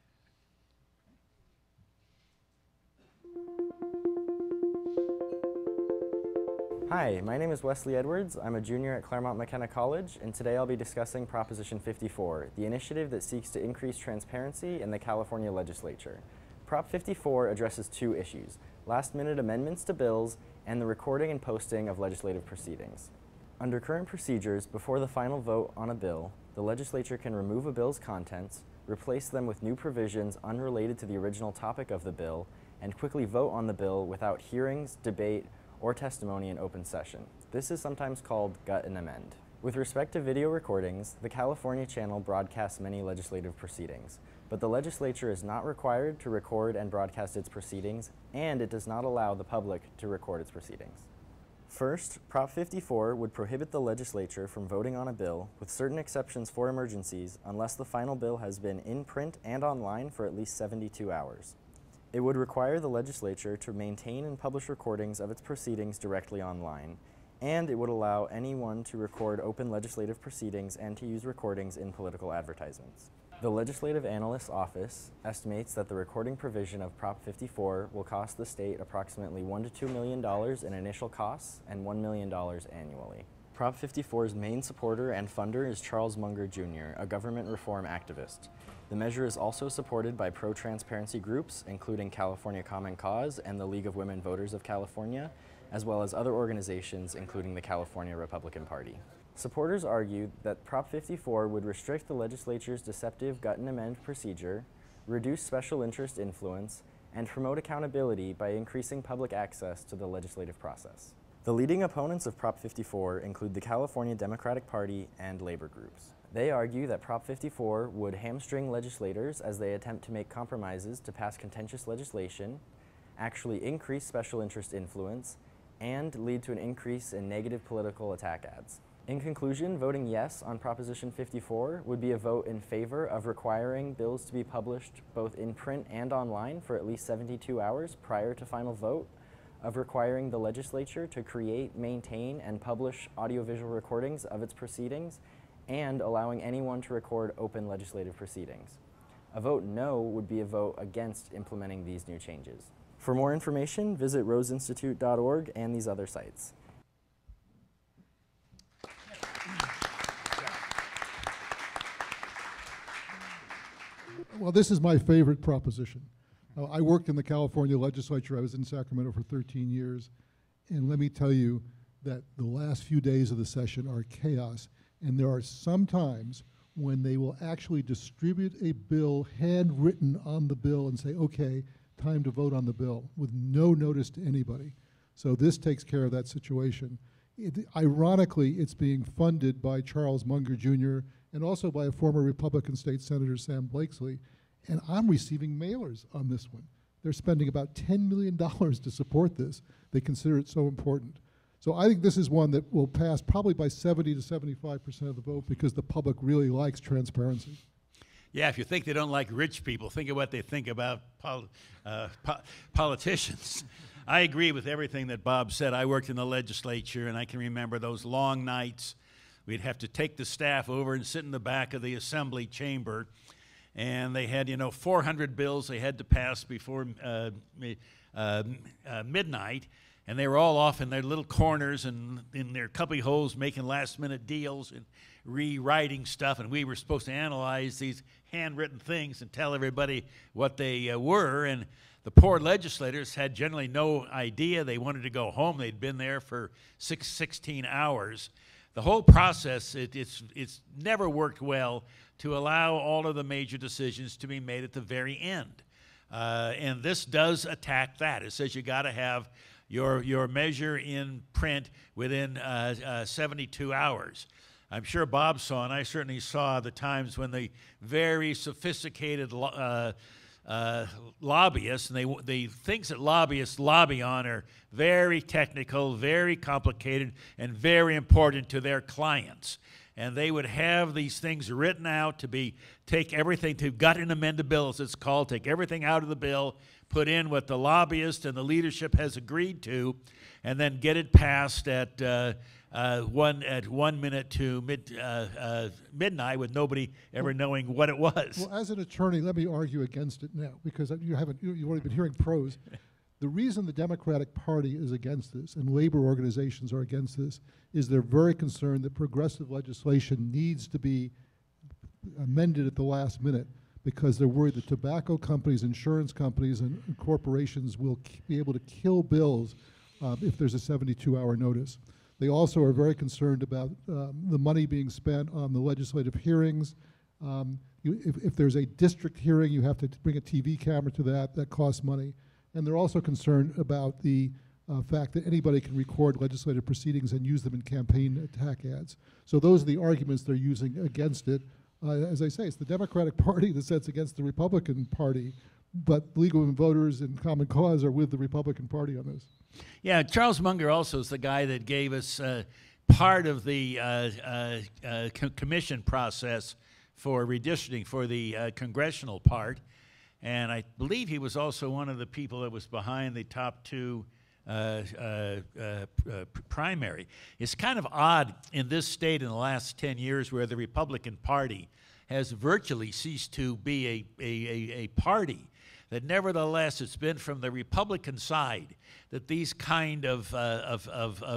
Hi, my name is Wesley Edwards. I'm a junior at Claremont McKenna College, and today I'll be discussing Proposition 54, the initiative that seeks to increase transparency in the California legislature. Prop 54 addresses two issues: last-minute amendments to bills and the recording and posting of legislative proceedings. Under current procedures, before the final vote on a bill, the legislature can remove a bill's contents, replace them with new provisions unrelated to the original topic of the bill, and quickly vote on the bill without hearings, debate, or testimony in open session. This is sometimes called gut and amend. With respect to video recordings, the California Channel broadcasts many legislative proceedings, but the legislature is not required to record and broadcast its proceedings, and it does not allow the public to record its proceedings. First, Prop 54 would prohibit the legislature from voting on a bill, with certain exceptions for emergencies, unless the final bill has been in print and online for at least 72 hours. It would require the legislature to maintain and publish recordings of its proceedings directly online, and it would allow anyone to record open legislative proceedings and to use recordings in political advertisements. The Legislative Analyst's Office estimates that the recording provision of Prop 54 will cost the state approximately $1 to $2 million in initial costs and $1 million annually. Prop 54's main supporter and funder is Charles Munger Jr., a government reform activist. The measure is also supported by pro-transparency groups, including California Common Cause and the League of Women Voters of California, as well as other organizations, including the California Republican Party. Supporters argued that Prop 54 would restrict the legislature's deceptive gut and amend procedure, reduce special interest influence, and promote accountability by increasing public access to the legislative process. The leading opponents of Prop 54 include the California Democratic Party and labor groups. They argue that Prop 54 would hamstring legislators as they attempt to make compromises to pass contentious legislation, actually increase special interest influence, and lead to an increase in negative political attack ads. In conclusion, voting yes on Proposition 54 would be a vote in favor of requiring bills to be published both in print and online for at least 72 hours prior to final vote, of requiring the legislature to create, maintain, and publish audiovisual recordings of its proceedings, and allowing anyone to record open legislative proceedings. A vote no would be a vote against implementing these new changes. For more information, visit roseinstitute.org and these other sites. Well, this is my favorite proposition. I worked in the California legislature. I was in Sacramento for 13 years. And let me tell you that the last few days of the session are chaos. And there are some times when they will actually distribute a bill handwritten on the bill and say, okay, time to vote on the bill, with no notice to anybody. So this takes care of that situation. Ironically, it's being funded by Charles Munger Jr. and also by a former Republican state senator, Sam Blakesley. And I'm receiving mailers on this one. They're spending about $10 million to support this. They consider it so important. So I think this is one that will pass probably by 70 to 75% of the vote because the public really likes transparency. Yeah, if you think they don't like rich people, think of what they think about politicians. I agree with everything that Bob said. I worked in the legislature, and I can remember those long nights. We'd have to take the staff over and sit in the back of the assembly chamber, and they had, you know, 400 bills they had to pass before midnight, and they were all off in their little corners and in their cubby holes making last-minute deals and rewriting stuff, and we were supposed to analyze these handwritten things and tell everybody what they were, and the poor legislators had generally no idea. They wanted to go home. They'd been there for 16 hours. The whole process, it's never worked well to allow all of the major decisions to be made at the very end. And this does attack that. It says you got to have your measure in print within 72 hours. I'm sure Bob saw, and I certainly saw, the times when the very sophisticated lobbyists, and the things that lobbyists lobby on are very technical, very complicated, and very important to their clients. And they would have these things written out to be, take everything, to gut and amend the bill, as it's called, take everything out of the bill, put in what the lobbyist and the leadership has agreed to, and then get it passed at 1 minute to midnight with nobody ever knowing what it was. Well, as an attorney, let me argue against it now, because you've already been hearing pros. The reason the Democratic Party is against this and labor organizations are against this is they're very concerned that progressive legislation needs to be amended at the last minute because they're worried that tobacco companies, insurance companies, and corporations will be able to kill bills if there's a 72-hour notice. They also are very concerned about the money being spent on the legislative hearings. If there's a district hearing, you have to bring a TV camera to that. That costs money. And they're also concerned about the fact that anybody can record legislative proceedings and use them in campaign attack ads. So those are the arguments they're using against it. As I say, it's the Democratic Party that sets against the Republican Party, but the League of Women Voters and Common Cause are with the Republican Party on this. Yeah, Charles Munger also is the guy that gave us part of the commission process for redistricting for the congressional part. And I believe he was also one of the people that was behind the top two primary. It's kind of odd in this state in the last 10 years where the Republican Party has virtually ceased to be a party. That nevertheless, it's been from the Republican side that these kind of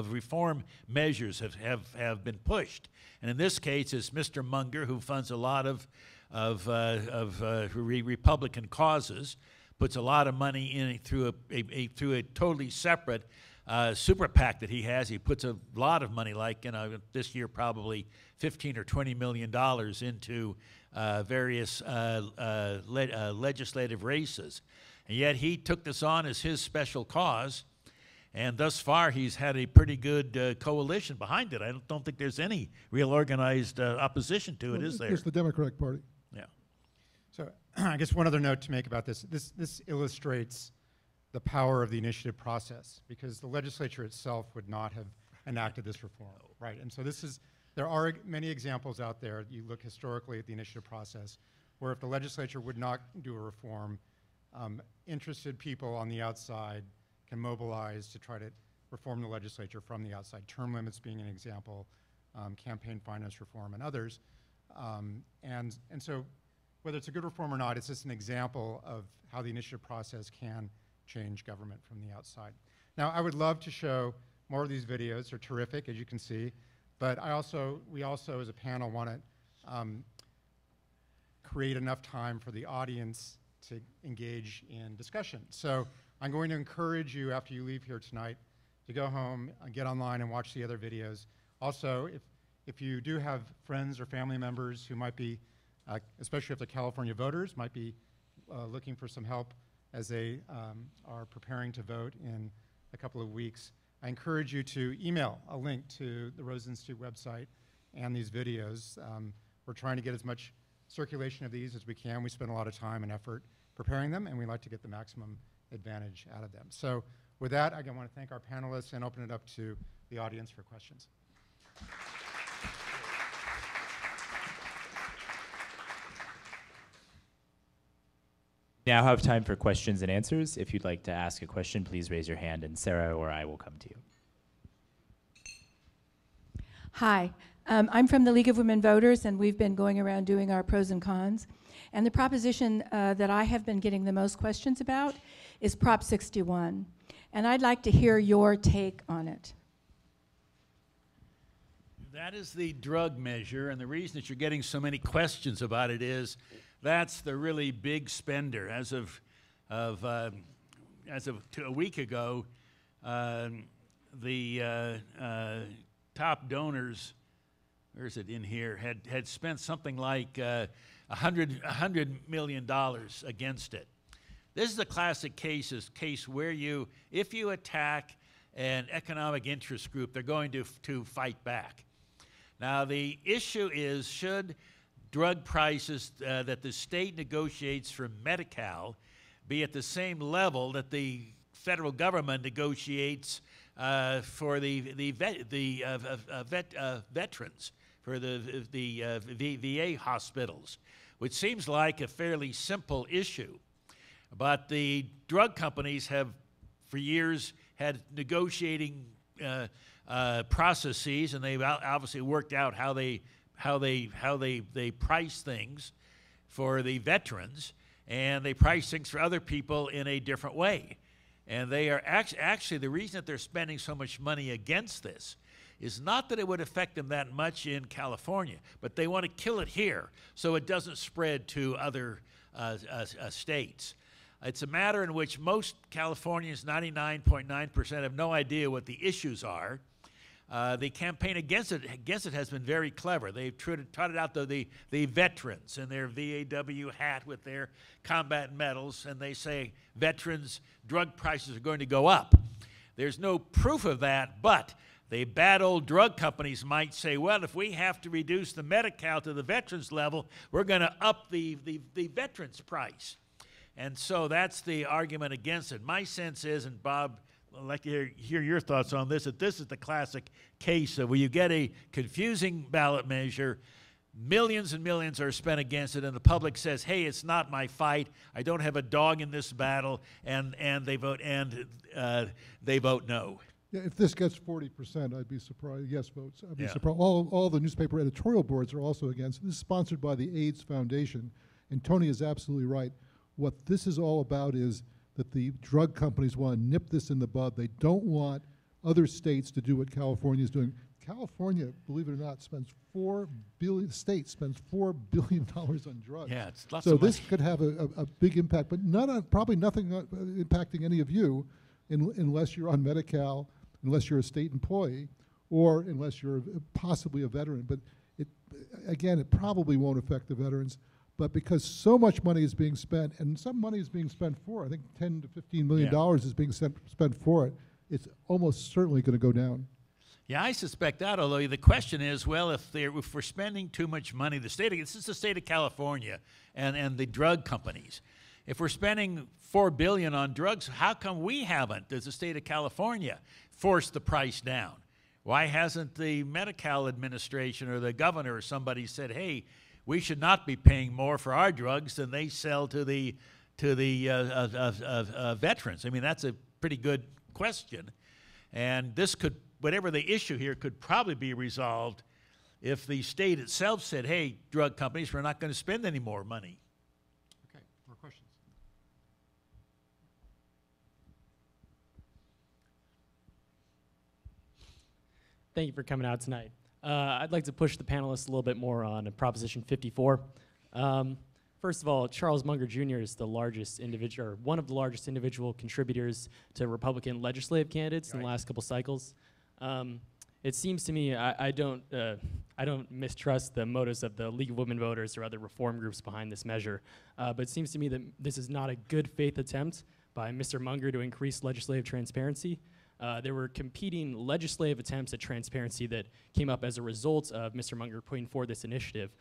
reform measures have been pushed. And in this case, it's Mr. Munger, who funds a lot of Republican causes, puts a lot of money in it through a totally separate super PAC that he has. He puts a lot of money, like, you know, this year probably $15 or $20 million into various legislative races. And yet he took this on as his special cause, and thus far he's had a pretty good coalition behind it. I don't think there's any real organized opposition to it, is there? It's the Democratic Party. Yeah. So I guess one other note to make about this. This illustrates the power of the initiative process, because the legislature itself would not have enacted this reform, right? And so this is, there are many examples out there. You look historically at the initiative process, where if the legislature would not do a reform, interested people on the outside can mobilize to try to reform the legislature from the outside, term limits being an example, campaign finance reform and others. And so whether it's a good reform or not, it's just an example of how the initiative process can change government from the outside. Now, I would love to show more of these videos. They're terrific, as you can see. But we also, as a panel, want to create enough time for the audience to engage in discussion. So I'm going to encourage you, after you leave here tonight, to go home, get online, and watch the other videos. Also, if you do have friends or family members who might be, especially if they're California voters, might be looking for some help as they are preparing to vote in a couple of weeks, I encourage you to email a link to the Rose Institute website and these videos. We're trying to get as much circulation of these as we can. We spend a lot of time and effort preparing them, and we like to get the maximum advantage out of them. So with that, again, I want to thank our panelists and open it up to the audience for questions. We now have time for questions and answers. If you'd like to ask a question, please raise your hand, and Sarah or I will come to you. Hi. I'm from the League of Women Voters, and we've been going around doing our pros and cons. And the proposition that I have been getting the most questions about is Prop 61. And I'd like to hear your take on it. That is the drug measure, and the reason that you're getting so many questions about it is that's the really big spender. As of a week ago, the top donors, where is it in here, had spent something like $100 million against it. This is a classic case where if you attack an economic interest group, they're going to fight back. Now the issue is, should drug prices that the state negotiates for Medi-Cal be at the same level that the federal government negotiates for the veterans, for the VA hospitals, which seems like a fairly simple issue. But the drug companies have, for years, had negotiating processes, and they've obviously worked out how they price things for the veterans, and they price things for other people in a different way. And they are actually the reason that they're spending so much money against this is not that it would affect them that much in California, but they want to kill it here so it doesn't spread to other states. It's a matter in which most Californians, 99.9%, have no idea what the issues are. The campaign against it has been very clever. They've trotted out the veterans in their VAW hat with their combat medals, and they say veterans' drug prices are going to go up. There's no proof of that, but the bad old drug companies might say, well, if we have to reduce the Medi-Cal to the veterans level, we're going to up the veterans price. And so that's the argument against it. My sense is, and Bob, I'd like to hear your thoughts on this, that this is the classic case of where you get a confusing ballot measure, millions and millions are spent against it, and the public says, hey, it's not my fight, I don't have a dog in this battle, and they vote no. Yeah, if this gets 40%, I'd be surprised. Yes votes, I'd be surprised. All the newspaper editorial boards are also against. This is sponsored by the AIDS Foundation, and Tony is absolutely right. What this is all about is that the drug companies want to nip this in the bud. They don't want other states to do what California is doing. California, believe it or not, spends $4 billion on drugs. Yeah, it's lots of money. So this could have a big impact, but probably nothing impacting any of you, unless you're on Medi-Cal, unless you're a state employee, or unless you're possibly a veteran. But it probably won't affect the veterans. But because so much money is being spent, and some money is being spent for, I think $10 to $15 million is being spent for it, it's almost certainly going to go down. Yeah, I suspect that, although the question is, well, if we're spending too much money, this is the state of California and the drug companies. If we're spending $4 billion on drugs, how come we haven't, as the state of California, forced the price down? Why hasn't the Medi-Cal administration or the governor or somebody said, hey, we should not be paying more for our drugs than they sell to the veterans? I mean, that's a pretty good question. And this could, whatever the issue here, could probably be resolved if the state itself said, hey, drug companies, we're not going to spend any more money. Okay, more questions? Thank you for coming out tonight. I'd like to push the panelists a little bit more on Proposition 54. First of all, Charles Munger Jr. is the largest individual, or one of the largest individual contributors to Republican legislative candidates in the last couple cycles. It seems to me I don't mistrust the motives of the League of Women Voters or other reform groups behind this measure, but it seems to me that this is not a good faith attempt by Mr. Munger to increase legislative transparency. There were competing legislative attempts at transparency that came up as a result of Mr. Munger putting forward this initiative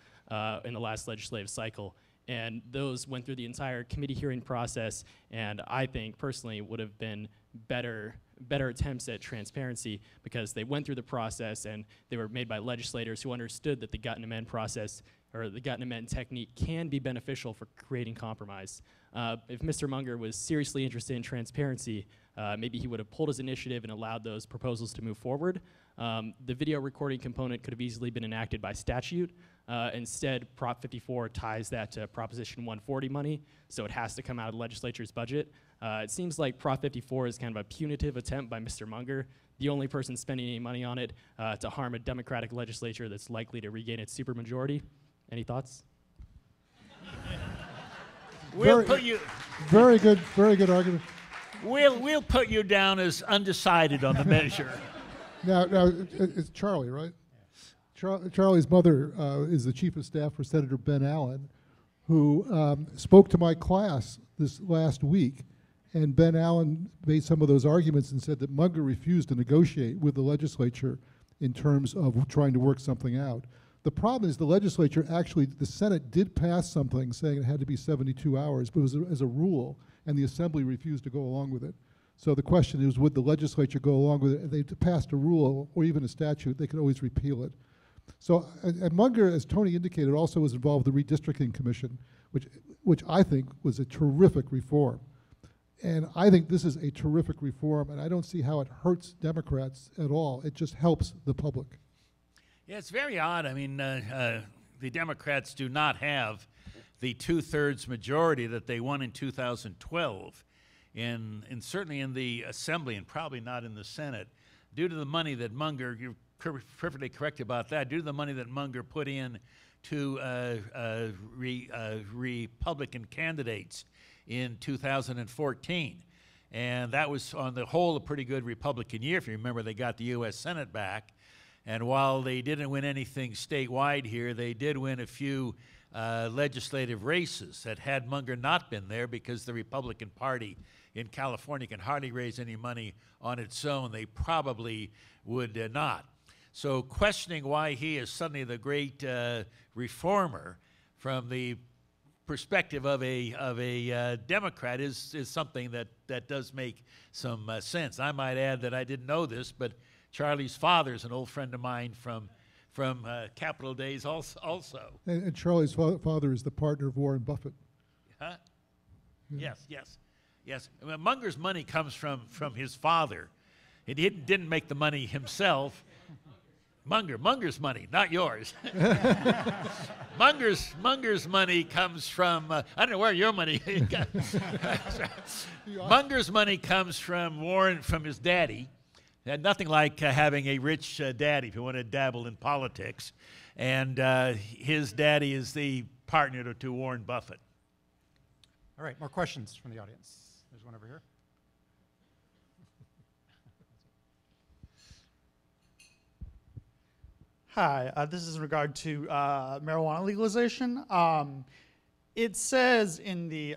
in the last legislative cycle. And those went through the entire committee hearing process, and I think personally would have been better attempts at transparency because they went through the process and they were made by legislators who understood that the gut and amend process or the gut and amend technique can be beneficial for creating compromise. If Mr. Munger was seriously interested in transparency, maybe he would have pulled his initiative and allowed those proposals to move forward. The video recording component could have easily been enacted by statute. Instead, Prop 54 ties that to Proposition 140 money, so it has to come out of the legislature's budget. It seems like Prop 54 is kind of a punitive attempt by Mr. Munger, the only person spending any money on it, to harm a Democratic legislature that's likely to regain its supermajority. Any thoughts? Very good argument. We'll put you down as undecided on the measure. Now it's Charlie, right? Charlie's mother is the chief of staff for Senator Ben Allen, who spoke to my class this last week, and Ben Allen made some of those arguments and said that Munger refused to negotiate with the legislature in terms of trying to work something out. The problem is the legislature actually, the Senate did pass something saying it had to be 72 hours, but it was as a rule, and the Assembly refused to go along with it. So the question is, would the legislature go along with it? If they passed a rule or even a statute, they could always repeal it. So Munger, as Tony indicated, also was involved with the Redistricting Commission, which I think was a terrific reform. And I think this is a terrific reform, and I don't see how it hurts Democrats at all. It just helps the public. Yeah, it's very odd. I mean, the Democrats do not have the two-thirds majority that they won in 2012, and certainly in the Assembly and probably not in the Senate, due to the money that Munger, you're perfectly correct about that, due to the money that Munger put in to Republican candidates in 2014. And that was, on the whole, a pretty good Republican year. If you remember, they got the U.S. Senate back. And while they didn't win anything statewide here, they did win a few legislative races that had Munger not been there, because the Republican Party in California can hardly raise any money on its own, they probably would not. So questioning why he is suddenly the great reformer from the perspective of a Democrat is something that does make some sense. I might add that I didn't know this, but Charlie's father is an old friend of mine from Capital Days also. And Charlie's father is the partner of Warren Buffett. Huh? Yeah. Yes. I mean, Munger's money comes from his father. He didn't make the money himself. Munger's money, not yours. Munger's money comes from, I don't know where your money comes. Munger's money comes from Warren, from his daddy. And nothing like having a rich daddy if you want to dabble in politics. And his daddy is the partner to Warren Buffett. All right, more questions from the audience. There's one over here. Hi, this is in regard to marijuana legalization. It says in the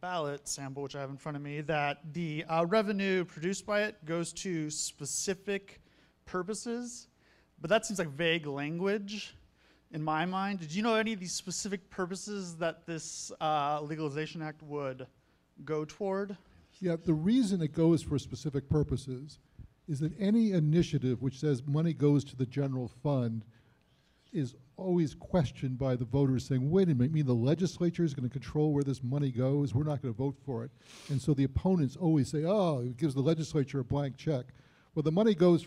ballot sample, which I have in front of me, that the revenue produced by it goes to specific purposes, but that seems like vague language in my mind. Did you know any of these specific purposes that this legalization act would go toward? Yeah, the reason it goes for specific purposes is that any initiative which says money goes to the general fund is always questioned by the voters saying, wait a minute, you mean the legislature is going to control where this money goes? We're not going to vote for it. And so the opponents always say, oh, it gives the legislature a blank check. Well, the money goes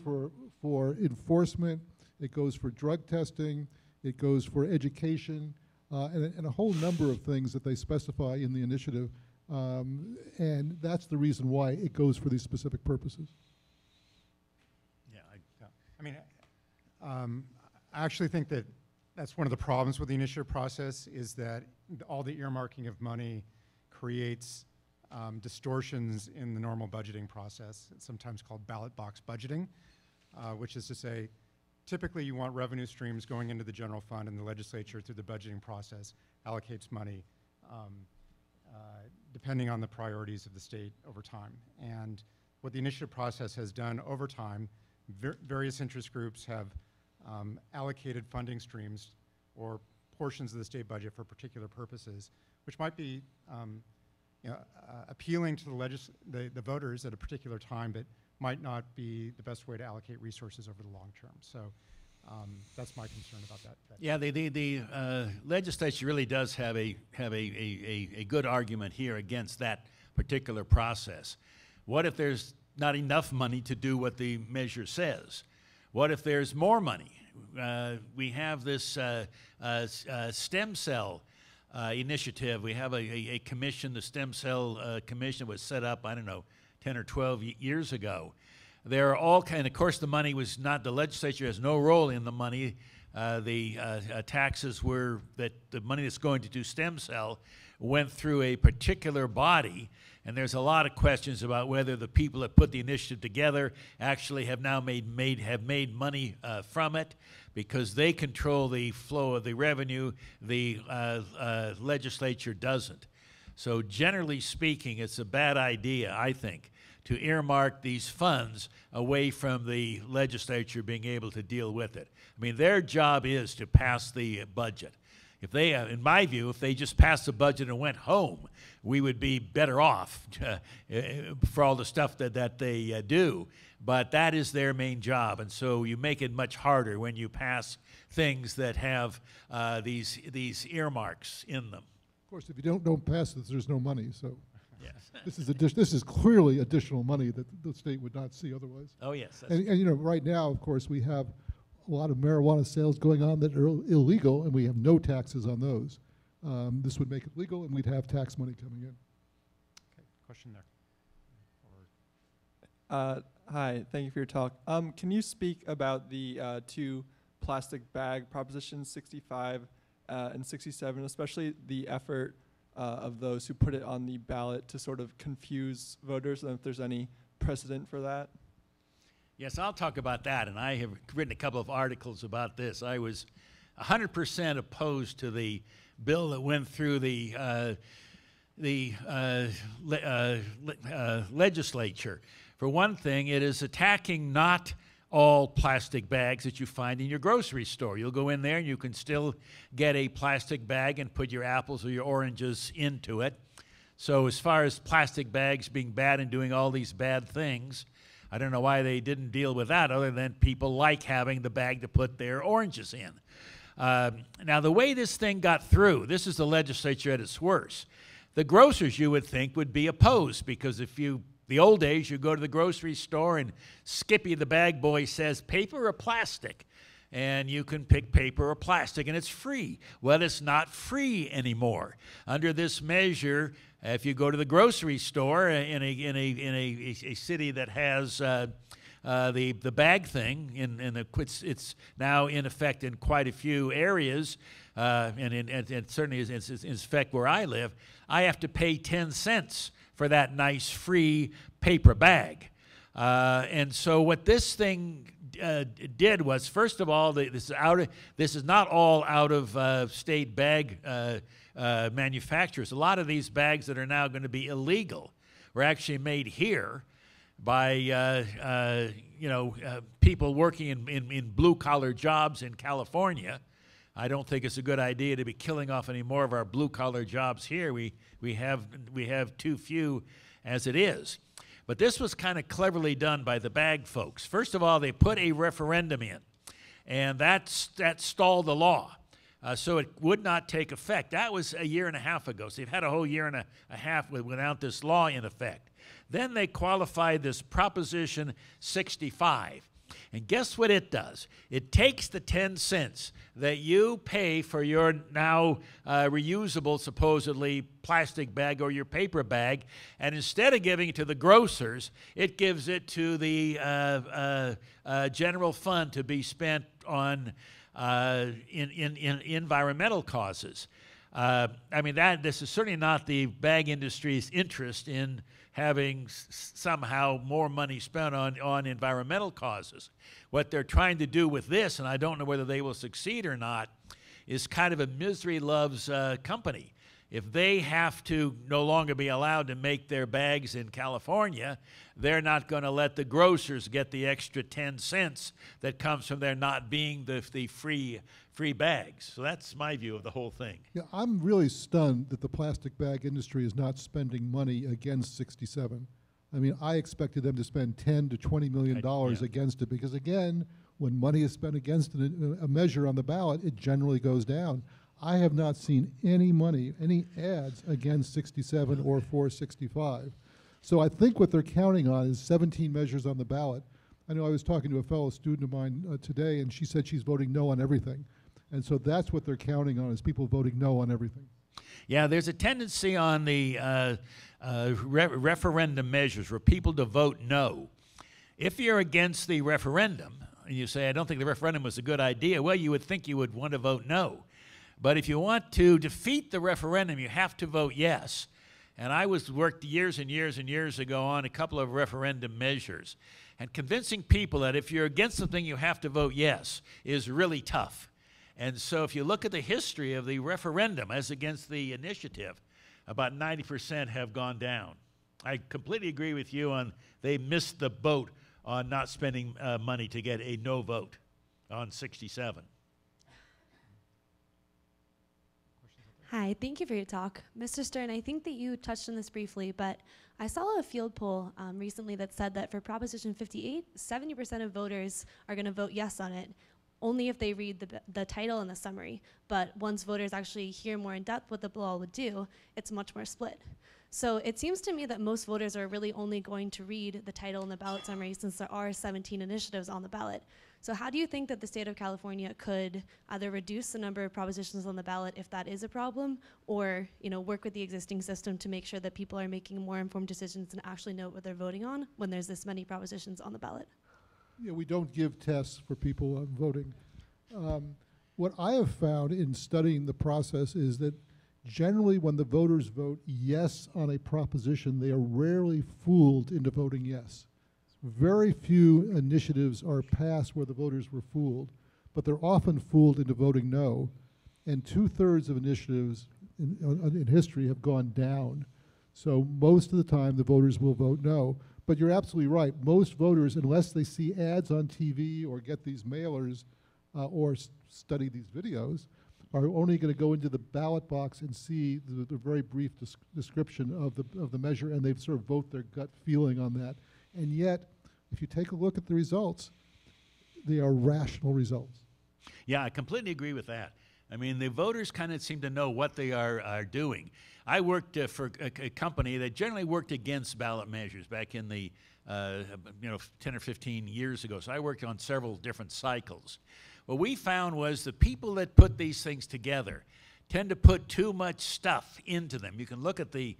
for enforcement, it goes for drug testing, it goes for education, and a whole number of things that they specify in the initiative. And that's the reason why it goes for these specific purposes. Yeah, I mean, I actually think that that's one of the problems with the initiative process, is that all the earmarking of money creates distortions in the normal budgeting process. It's sometimes called ballot box budgeting, which is to say, typically you want revenue streams going into the general fund, and the legislature, through the budgeting process, allocates money depending on the priorities of the state over time. And what the initiative process has done over time, various interest groups have allocated funding streams or portions of the state budget for particular purposes, which might be appealing to the voters at a particular time, but might not be the best way to allocate resources over the long term. So that's my concern about that. Yeah, the legislature really does have a good argument here against that particular process. What if there's not enough money to do what the measure says? What if there's more money? We have this stem cell initiative. We have a commission, the Stem Cell Commission was set up, I don't know, 10 or 12 years ago. There are all kind. Of course, the money was not, the legislature has no role in the money. Taxes were, that the money that's going to do stem cell went through a particular body, and there's a lot of questions about whether the people that put the initiative together actually have now made money from it, because they control the flow of the revenue, the legislature doesn't. So generally speaking, it's a bad idea, I think, to earmark these funds away from the legislature being able to deal with it. I mean, their job is to pass the budget. If they, in my view, if they just passed the budget and went home, we would be better off for all the stuff that they do. But that is their main job, and so you make it much harder when you pass things that have these earmarks in them. Of course, if you don't pass it, there's no money. So yes. This is clearly additional money that the state would not see otherwise. Oh yes. And you know, right now, of course, we have a lot of marijuana sales going on that are illegal, and we have no taxes on those. This would make it legal, and we'd have tax money coming in. Okay, question there. Hi, thank you for your talk. Can you speak about the two plastic bag propositions, 65 and 67, especially the effort of those who put it on the ballot to sort of confuse voters, and if there's any precedent for that? Yes, I'll talk about that, and I have written a couple of articles about this. I was 100% opposed to the bill that went through the legislature. For one thing, it is attacking not all plastic bags that you find in your grocery store. You'll go in there and you can still get a plastic bag and put your apples or your oranges into it. So as far as plastic bags being bad and doing all these bad things, I don't know why they didn't deal with that, other than people like having the bag to put their oranges in. Now, the way this thing got through, this is the legislature at its worst. The grocers, you would think, would be opposed, because if you, the old days, you go to the grocery store and Skippy the bag boy says, paper or plastic? And you can pick paper or plastic, and it's free. Well, it's not free anymore. Under this measure, if you go to the grocery store in a city that has the bag thing, it's now in effect in quite a few areas, and certainly is in effect where I live, I have to pay 10 cents for that nice free paper bag. And so what this thing did was, first of all, this is not all out of state bag manufacturers. A lot of these bags that are now going to be illegal were actually made here by people working in blue-collar jobs in California. I don't think it's a good idea to be killing off any more of our blue-collar jobs here. We have too few as it is. But this was kind of cleverly done by the bag folks. First of all, they put a referendum in, and that stalled the law, so it would not take effect. That was a year and a half ago, so they've had a whole year and a half without this law in effect. Then they qualified this Proposition 65, and guess what it does? It takes the 10 cents that you pay for your now reusable, supposedly, plastic bag or your paper bag, and instead of giving it to the grocers, it gives it to the general fund to be spent on in environmental causes. I mean, this is certainly not the bag industry's interest in having somehow more money spent on environmental causes. What they're trying to do with this, and I don't know whether they will succeed or not, is kind of a misery loves company. If they have to no longer be allowed to make their bags in California, they're not going to let the grocers get the extra 10 cents that comes from their not being the free bags. So that's my view of the whole thing. Yeah, I'm really stunned that the plastic bag industry is not spending money against 67. I mean, I expected them to spend $10 to $20 million against it because, again, when money is spent against a measure on the ballot, it generally goes down. I have not seen any money, any ads against 67 or for 65. So I think what they're counting on is 17 measures on the ballot. I know I was talking to a fellow student of mine today, and she said she's voting no on everything. And so that's what they're counting on, is people voting no on everything. Yeah, there's a tendency on the referendum measures for people to vote no. If you're against the referendum, and you say, I don't think the referendum was a good idea, well, you would think you would want to vote no. But if you want to defeat the referendum, you have to vote yes. And I worked years and years and years ago on a couple of referendum measures. And convincing people that if you're against something, you have to vote yes is really tough. And so if you look at the history of the referendum as against the initiative, about 90% have gone down. I completely agree with you on they missed the boat on not spending money to get a no vote on 67. Hi, thank you for your talk. Mr. Stern, I think that you touched on this briefly, but I saw a field poll recently that said that for Proposition 58, 70% of voters are going to vote yes on it, only if they read the title and the summary. But once voters actually hear more in depth what the law would do, it's much more split. So it seems to me that most voters are really only going to read the title and the ballot summary, since there are 17 initiatives on the ballot. So how do you think that the state of California could either reduce the number of propositions on the ballot, if that is a problem, or work with the existing system to make sure that people are making more informed decisions and actually know what they're voting on when there's this many propositions on the ballot? Yeah, we don't give tests for people voting. What I have found in studying the process is that generally when the voters vote yes on a proposition, they are rarely fooled into voting yes. Very few initiatives are passed where the voters were fooled, but they're often fooled into voting no, and 2/3 of initiatives in history have gone down. So most of the time the voters will vote no, but you're absolutely right. Most voters, unless they see ads on TV or get these mailers or study these videos, are only going to go into the ballot box and see the very brief description of the measure, and they sort of vote their gut feeling on that. And yet, if you take a look at the results, they are rational results. Yeah, I completely agree with that. I mean, the voters kind of seem to know what they are doing. I worked for a company that generally worked against ballot measures back in the 10 or 15 years ago. So I worked on several different cycles. What we found was the people that put these things together tend to put too much stuff into them. You can look at the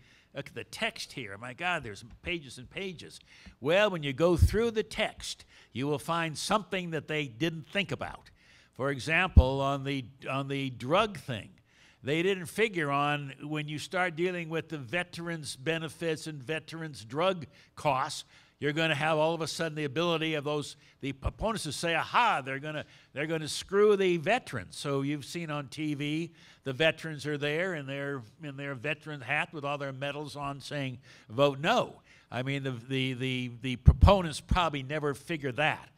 text here. My God, there's pages and pages. Well, when you go through the text, you will find something that they didn't think about. For example, on the drug thing, they didn't figure on when you start dealing with the veterans' benefits and veterans' drug costs, you're going to have all of a sudden the ability of the opponents to say, aha, they're going to screw the veterans. So you've seen on TV, the veterans are there in their veteran hat with all their medals on saying, vote no. I mean, the proponents probably never figure that.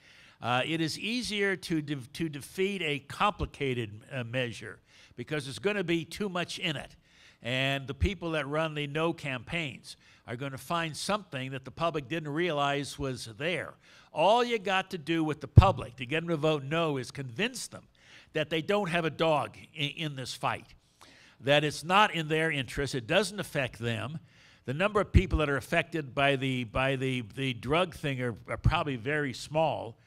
It is easier to defeat a complicated measure because there's going to be too much in it. And the people that run the no campaigns are going to find something that the public didn't realize was there. All you got to do with the public to get them to vote no is convince them that they don't have a dog in this fight, that it's not in their interest, it doesn't affect them. The number of people that are affected by the drug thing are probably very small.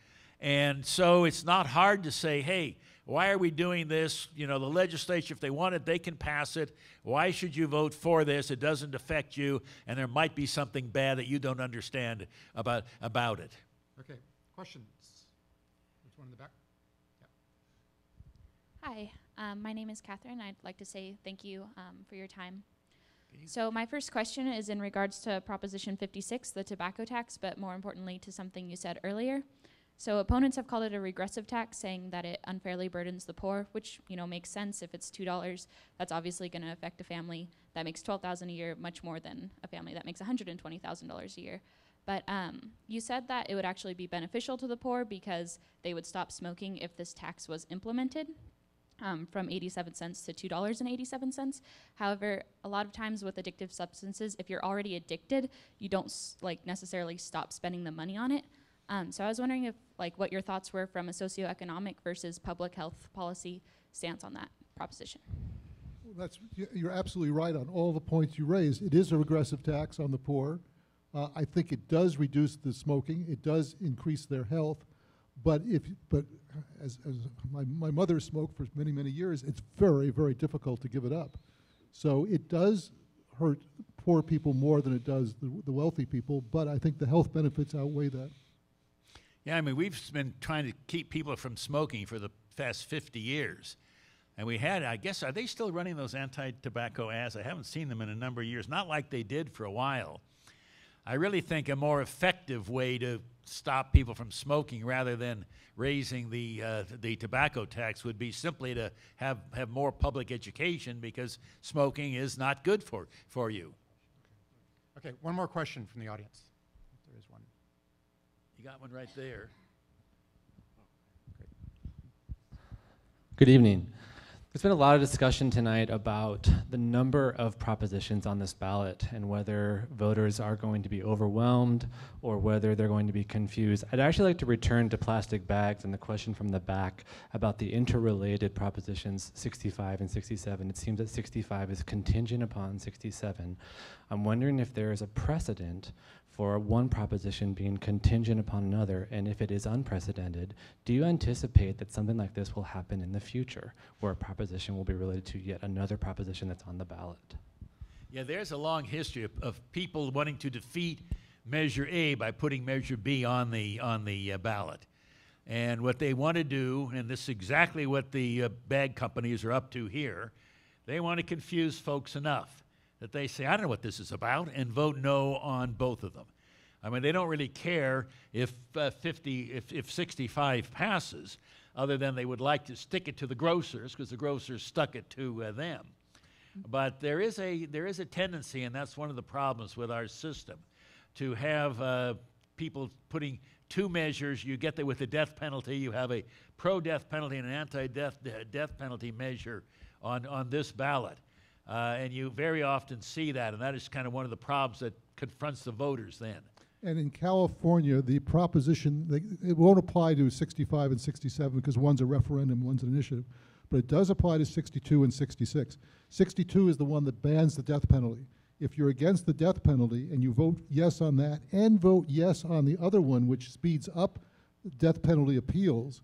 And so it's not hard to say, hey, why are we doing this? You know, the legislature, if they want it, they can pass it. Why should you vote for this? It doesn't affect you, and there might be something bad that you don't understand about it. Okay, questions? There's one in the back. Yeah. Hi, my name is Catherine. I'd like to say thank you for your time. So my first question is in regards to Proposition 56, the tobacco tax, but more importantly to something you said earlier. So opponents have called it a regressive tax, saying that it unfairly burdens the poor, which, you know, makes sense. If it's $2, that's obviously going to affect a family that makes $12,000 a year much more than a family that makes $120,000 a year. But you said that it would actually be beneficial to the poor because they would stop smoking if this tax was implemented from 87 cents to $2.87. However, a lot of times with addictive substances, if you're already addicted, you don't necessarily stop spending the money on it. So I was wondering if what your thoughts were from a socioeconomic versus public health policy stance on that proposition. Well, you're absolutely right on all the points you raised. It is a regressive tax on the poor. I think it does reduce the smoking. It does increase their health. But as my mother smoked for many, many years, it's very, very difficult to give it up. So it does hurt poor people more than it does the wealthy people, but I think the health benefits outweigh that. Yeah, I mean, we've been trying to keep people from smoking for the past 50 years. And we had, I guess, are they still running those anti-tobacco ads? I haven't seen them in a number of years, not like they did for a while. I really think a more effective way to stop people from smoking rather than raising the tobacco tax would be simply to have more public education, because smoking is not good for you. Okay, one more question from the audience. There is one. You got one right there. Good evening. There's been a lot of discussion tonight about the number of propositions on this ballot and whether voters are going to be overwhelmed or whether they're going to be confused. I'd actually like to return to plastic bags and the question from the back about the interrelated propositions 65 and 67. It seems that 65 is contingent upon 67. I'm wondering if there is a precedent for one proposition being contingent upon another, and if it is unprecedented, do you anticipate that something like this will happen in the future, where a proposition will be related to yet another proposition that's on the ballot? Yeah, there's a long history of people wanting to defeat Measure A by putting Measure B on the ballot. And what they want to do, and this is exactly what the bag companies are up to here, they want to confuse folks enough that they say, I don't know what this is about, and vote no on both of them. I mean, they don't really care if 65 passes, other than they would like to stick it to the grocers, because the grocers stuck it to them. But there is a tendency, and that's one of the problems with our system, to have people putting two measures. You get there with the death penalty. You have a pro-death penalty and an anti-death penalty measure on this ballot. And you very often see that, and that is kind of one of the problems that confronts the voters then. And in California, the proposition, it won't apply to 65 and 67 because one's a referendum, one's an initiative, but it does apply to 62 and 66. 62 is the one that bans the death penalty. If you're against the death penalty and you vote yes on that and vote yes on the other one, which speeds up death penalty appeals,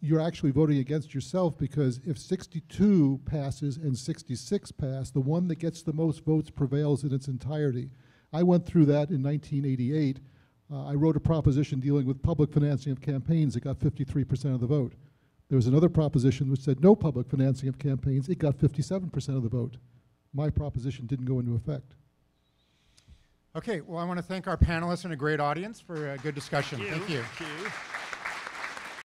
you're actually voting against yourself, because if 62 passes and 66 pass, the one that gets the most votes prevails in its entirety. I went through that in 1988. I wrote a proposition dealing with public financing of campaigns. It got 53% of the vote. There was another proposition which said no public financing of campaigns. It got 57% of the vote. My proposition didn't go into effect. Okay, well, I want to thank our panelists and a great audience for a good discussion. Thank you. Thank you.